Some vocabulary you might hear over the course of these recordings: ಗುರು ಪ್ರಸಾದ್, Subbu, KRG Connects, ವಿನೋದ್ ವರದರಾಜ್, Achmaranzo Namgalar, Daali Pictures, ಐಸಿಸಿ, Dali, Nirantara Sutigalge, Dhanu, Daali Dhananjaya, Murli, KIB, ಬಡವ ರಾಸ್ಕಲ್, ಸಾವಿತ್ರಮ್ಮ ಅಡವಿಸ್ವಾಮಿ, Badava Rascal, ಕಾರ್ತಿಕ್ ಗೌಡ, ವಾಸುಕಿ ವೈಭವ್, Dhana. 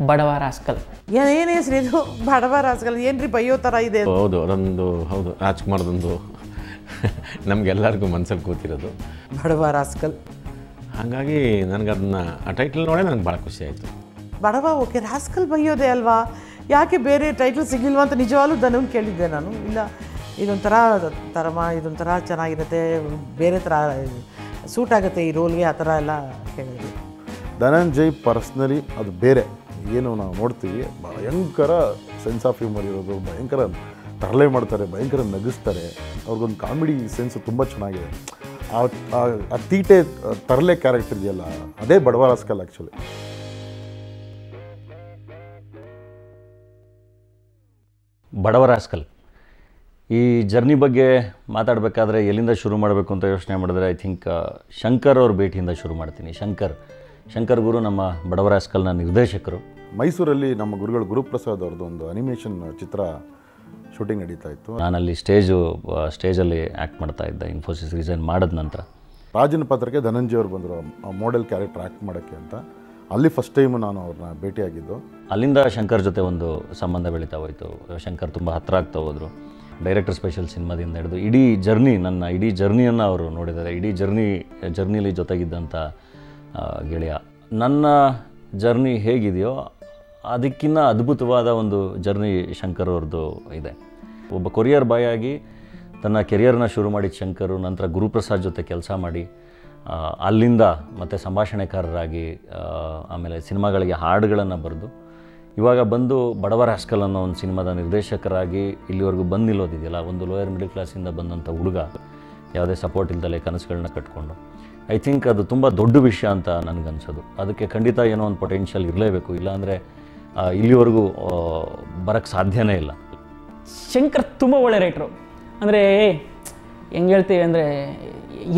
Badava Rascal. Badava Rascal. Achmaranzo Namgalar Mansal Kutirado. Badava Rascal. Hangagi Nangadna, a title not an Barakusha. Badava, okay, Rascal Bayo de Alva, Yaki Bere, title single one, Nijalu, Danum Kelly Denanu. Iduntara, Tarama, Iduntara, Chanagate, Beretra, Sutagate, Roli, Atarala. Dhananjay personally, ಅದು ಬೇರೆ ಏನು ನಾವು ನೋಡ್ತೀವಿ ಭಯಂಕರ sense of humour ಇರೋದು ಭಯಂಕರ ತರಲೆ ಮಾಡ್ತಾರೆ ಭಯಂಕರ ನಗಿಸ್ತಾರೆ ಅವರಿಗೊಂದು ಕಾಮಿಡಿ ಸೆನ್ಸ್ ತುಂಬಾ ಚೆನ್ನಾಗಿದೆ ಆ ತೀಟೆ ತರಲೆ ಕ್ಯಾರೆಕ್ಟರ್ ಇದೆಯಲ್ಲ ಅದೇ ಬಡವ ರಾಸ್ಕಲ್ actually ಬಡವ ರಾಸ್ಕಲ್ ಈ ಜರ್ನಿ ಬಗ್ಗೆ ಮಾತಾಡಬೇಕಾದ್ರೆ ಎಲ್ಲಿಂದ ಶುರು ಮಾಡಬೇಕು ಅಂತ ಯೋಚನೆ ಮಾಡಿದ್ರೆ ಐ ಥಿಂಕ್ ಶಂಕರ್ ಅವರ ಭೇಟಿಯಿಂದ ಶುರು ಮಾಡ್ತೀನಿ ಶಂಕರ್ ಗುರು ನಮ್ಮ ಬಡವ ರಾಸ್ಕಲ್ನ ನಿರ್ದೇಶಕರು ಮೈಸೂರಲ್ಲಿ ನಮ್ಮ ಗುರುಗಳು ಗುರು ಪ್ರಸಾದ್ ಅವರದ್ದು ಒಂದು ಅನಿಮೇಷನ್ ಚಿತ್ರ ಶೂಟಿಂಗ್ ನಡೀತಾ ಇತ್ತು ನಾನು ಅಲ್ಲಿ ಸ್ಟೇಜಲ್ಲಿ ಆಕ್ಟ್ ಮಾಡ್ತಾ ಇದ್ದೆ ಇನ್ಫೋಸಿಸ್ ರೀಸನ್ ಮಾಡಿದ ನಂತರ ರಾಜನ ಪಾತ್ರಕ್ಕೆ ಧನಂಜಯ ಅವರು ಬಂದರು ಮಾಡೆಲ್ ಕ್ಯಾರೆಕ್ಟರ್ ಆಕ್ಟ್ ಮಾಡೋಕ್ಕೆ ಅಂತ ಅಲ್ಲಿ ಫಸ್ಟ್ ಟೈಮ್ ನಾನು ಅವ್ರನ್ನ ಭೇಟಿಯಾಗಿದ್ದು ಅಲ್ಲಿಂದ ಶಂಕರ್ ಜೊತೆ ಒಂದು ಸಂಬಂಧ ಬೆಳೀತಾ ಹೋಯಿತು ಶಂಕರ್ ತುಂಬ ಹತ್ತಿರ ಆಗ್ತಾ ಹೋದರು ಡೈರೆಕ್ಟರ್ ಸ್ಪೆಷಲ್ ಸಿನಿಮಾದಿಂದ ಹಿಡಿದು ಇಡೀ ಜರ್ನಿಯನ್ನು ಅವರು ನೋಡಿದ್ದಾರೆ ಇಡೀ ಜರ್ನಿಯಲ್ಲಿ ಜೊತೆಗಿದ್ದಂಥ ಗೆಳೆಯ ನನ್ನ ಜರ್ನಿ ಹೇಗಿದೆಯೋ ಅದಕ್ಕಿಂತ ಅದ್ಭುತವಾದ ಒಂದು ಜರ್ನಿ ಶಂಕರ್ ಅವರದ್ದು ಇದೆ ಒಬ್ಬ ಕೊರಿಯರ್ ಬಾಯ್ ಆಗಿ ತನ್ನ ಕೆರಿಯರ್ನ ಶುರು ಮಾಡಿದ ಶಂಕರು ನಂತರ ಗುರುಪ್ರಸಾದ್ ಜೊತೆ ಕೆಲಸ ಮಾಡಿ ಅಲ್ಲಿಂದ ಮತ್ತು ಸಂಭಾಷಣೆಕಾರರಾಗಿ ಆಮೇಲೆ ಸಿನಿಮಾಗಳಿಗೆ ಹಾಡುಗಳನ್ನು ಬರೆದು ಇವಾಗ ಬಂದು ಬಡವ ರಾಸ್ಕಲ್ ಅನ್ನೋ ಒಂದು ಸಿನಿಮಾದ ನಿರ್ದೇಶಕರಾಗಿ ಇಲ್ಲಿವರೆಗೂ ಬಂದು ನಿಲ್ಲೋದಿದೆಯಲ್ಲ ಒಂದು ಲೋಯರ್ ಮಿಡಲ್ ಕ್ಲಾಸಿಂದ ಬಂದಂಥ ಹುಡುಗ ಯಾವುದೇ ಸಪೋರ್ಟ್ ಇಲ್ದಲೇ ಕನಸುಗಳನ್ನ ಕಟ್ಕೊಂಡು ಐ ಥಿಂಕ್ ಅದು ತುಂಬ ದೊಡ್ಡ ವಿಷಯ ಅಂತ ನನಗನ್ಸೋದು ಅದಕ್ಕೆ ಖಂಡಿತ ಏನೋ ಒಂದು ಪೊಟೆನ್ಷಿಯಲ್ ಇರಲೇಬೇಕು ಇಲ್ಲಾಂದರೆ ಇಲ್ಲಿವರೆಗೂ ಬರೋಕ್ಕೆ ಸಾಧ್ಯನೇ ಇಲ್ಲ ಶಂಕರ್ ತುಂಬ ಒಳ್ಳೆ ರೈಟ್ರು ಅಂದರೆ ಹೆಂಗೆ ಹೇಳ್ತೀವಿ ಅಂದರೆ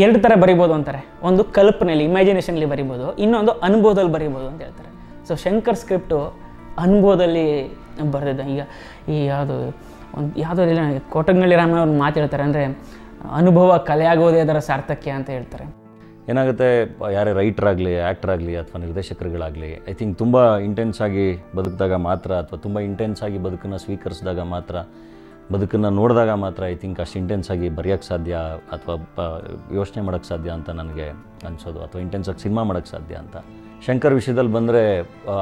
ಎರಡು ಥರ ಬರಿಬೋದು ಅಂತಾರೆ ಒಂದು ಕಲ್ಪನೆಯಲ್ಲಿ ಇಮ್ಯಾಜಿನೇಷನಲ್ಲಿ ಬರಿಬೋದು ಇನ್ನೊಂದು ಅನುಭವದಲ್ಲಿ ಬರಿಬೋದು ಅಂತ ಹೇಳ್ತಾರೆ ಸೊ ಶಂಕರ್ ಸ್ಕ್ರಿಪ್ಟು ಅನುಭವದಲ್ಲಿ ಬರೆದಿದ್ದೆ ಈಗ ಈ ಯಾವುದೋ ಇಲ್ಲ ಕೋಟಂಗಳ್ಳಿ ರಾಮನವ್ರನ್ನ ಮಾತಾಡ್ತಾರೆ ಅಂದರೆ ಅನುಭವ ಕಲೆಯಾಗೋದೇ ಅದರ ಸಾರ್ಥಕ್ಯ ಅಂತ ಹೇಳ್ತಾರೆ ಏನಾಗುತ್ತೆ ಯಾರೇ ರೈಟ್ರಾಗಲಿ ಆ್ಯಕ್ಟ್ರಾಗಲಿ ಅಥವಾ ನಿರ್ದೇಶಕರುಗಳಾಗಲಿ ಐ ಥಿಂಕ್ ತುಂಬ ಇಂಟೆನ್ಸ್ ಆಗಿ ಬದುಕಿದಾಗ ಮಾತ್ರ ಅಥವಾ ತುಂಬ ಇಂಟೆನ್ಸ್ ಆಗಿ ಬದುಕನ್ನು ಸ್ವೀಕರಿಸಿದಾಗ ಮಾತ್ರ ಬದುಕನ್ನು ನೋಡಿದಾಗ ಮಾತ್ರ ಐ ಥಿಂಕ್ ಅಷ್ಟು ಇಂಟೆನ್ಸ್ ಆಗಿ ಬರೆಯೋಕ್ಕೆ ಸಾಧ್ಯ ಅಥವಾ ಯೋಚನೆ ಮಾಡೋಕ್ಕೆ ಸಾಧ್ಯ ಅಂತ ನನಗೆ ಅನಿಸೋದು ಅಥವಾ ಇಂಟೆನ್ಸ್ ಆಗಿ ಸಿನಿಮಾ ಮಾಡೋಕ್ಕೆ ಸಾಧ್ಯ ಅಂತ ಶಂಕರ್ ವಿಷಯದಲ್ಲಿ ಬಂದರೆ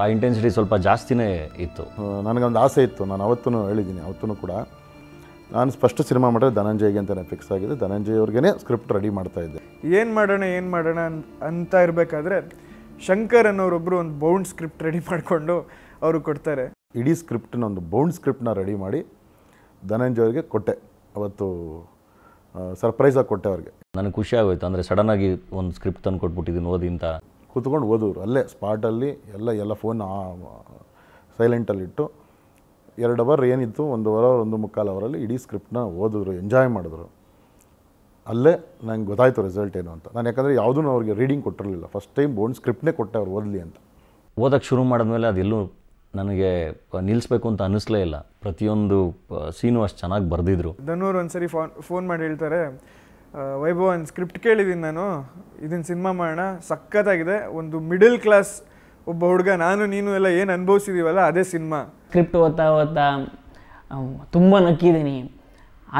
ಆ ಇಂಟೆನ್ಸಿಟಿ ಸ್ವಲ್ಪ ಜಾಸ್ತಿನೇ ಇತ್ತು ನನಗೊಂದು ಆಸೆ ಇತ್ತು ನಾನು ಅವತ್ತೂ ಹೇಳಿದ್ದೀನಿ ಅವತ್ತೂ ಕೂಡ ನಾನು ಫಸ್ಟ್ ಸಿನಿಮಾ ಮಾಡಿದ್ರೆ ಧನಂಜಯ್ಗೆ ಅಂತಲೇ ಫಿಕ್ಸ್ ಆಗಿದೆ ಧನಂಜಯ್ ಅವ್ರಿಗೇ ಸ್ಕ್ರಿಪ್ಟ್ ರೆಡಿ ಮಾಡ್ತಾಯಿದ್ದೆ ಏನು ಮಾಡೋಣ ಅಂತ ಇರಬೇಕಾದ್ರೆ ಶಂಕರ್ ಅನ್ನೋರೊಬ್ಬರು ಒಂದು ಬೌಂಡ್ ಸ್ಕ್ರಿಪ್ಟ್ ರೆಡಿ ಮಾಡಿಕೊಂಡು ಅವರು ಕೊಡ್ತಾರೆ ಇಡೀ ಸ್ಕ್ರಿಪ್ಟ್ನ ಒಂದು ಬೌಂಡ್ ಸ್ಕ್ರಿಪ್ಟನ್ನ ರೆಡಿ ಮಾಡಿ ಧನಂಜಯ್ ಅವ್ರಿಗೆ ಕೊಟ್ಟೆ ಅವತ್ತು ಸರ್ಪ್ರೈಸಾಗಿ ಕೊಟ್ಟೆ ಅವ್ರಿಗೆ ನನಗೆ ಖುಷಿ ಆಗೋಯ್ತು ಅಂದರೆ ಸಡನ್ನಾಗಿ ಒಂದು ಸ್ಕ್ರಿಪ್ಟ್ ತಂದು ಕೊಟ್ಬಿಟ್ಟಿದ್ದೀನಿ ಓದಿ ಅಂತ ಕೂತ್ಕೊಂಡು ಓದೋರು ಅಲ್ಲೇ ಸ್ಪಾಟಲ್ಲಿ ಎಲ್ಲ ಫೋನ್ ಸೈಲೆಂಟಲ್ಲಿಟ್ಟು 2 ಅವರ್ ಏನಿತ್ತು 1 ಅವರ್ 1 ಮುಕ್ಕಾಲು ಅವರಲ್ಲಿ ಇಡೀ ಸ್ಕ್ರಿಪ್ಟನ್ನ ಓದಿದ್ರು ಎಂಜಾಯ್ ಮಾಡಿದ್ರು ಅಲ್ಲೇ ನಂಗೆ ಗೊತ್ತಾಯಿತು ರಿಸಲ್ಟ್ ಏನು ಅಂತ ನಾನು ಯಾಕಂದರೆ ಯಾವುದೂ ಅವ್ರಿಗೆ ರೀಡಿಂಗ್ ಕೊಟ್ಟಿರಲಿಲ್ಲ ಫಸ್ಟ್ ಟೈಮ್ ಬೋನ್ ಸ್ಕ್ರಿಪ್ಟನ್ನೇ ಕೊಟ್ಟೆ ಅವ್ರು ಓದಲಿ ಅಂತ ಓದಕ್ಕೆ ಶುರು ಮಾಡಿದ್ಮೇಲೆ ಅದೆಲ್ಲೂ ನನಗೆ ನಿಲ್ಲಿಸ್ಬೇಕು ಅಂತ ಅನ್ನಿಸ್ಲೇ ಇಲ್ಲ ಪ್ರತಿಯೊಂದು ಸೀನು ಅಷ್ಟು ಚೆನ್ನಾಗಿ ಬರೆದಿದ್ರು ಧನೂರು ಒಂದ್ಸರಿ ಫೋನ್ ಮಾಡಿ ಹೇಳ್ತಾರೆ ವೈಭವ್ ಒಂದು ಸ್ಕ್ರಿಪ್ಟ್ ಕೇಳಿದ್ದೀನಿ ನಾನು ಇದನ್ನು ಸಿನಿಮಾ ಮಾಡೋಣ ಸಖತ್ತಾಗಿದೆ ಒಂದು ಮಿಡಲ್ ಕ್ಲಾಸ್ ಒಬ್ಬ ಹುಡುಗ ನಾನು ನೀನು ಎಲ್ಲ ಏನು ಅನುಭವಿಸಿದ್ದೀವಲ್ಲ ಅದೇ ಸಿನಿಮಾ ಸ್ಕ್ರಿಪ್ಟ್ ಓದ್ತಾ ತುಂಬ ನಕ್ಕಿದ್ದೀನಿ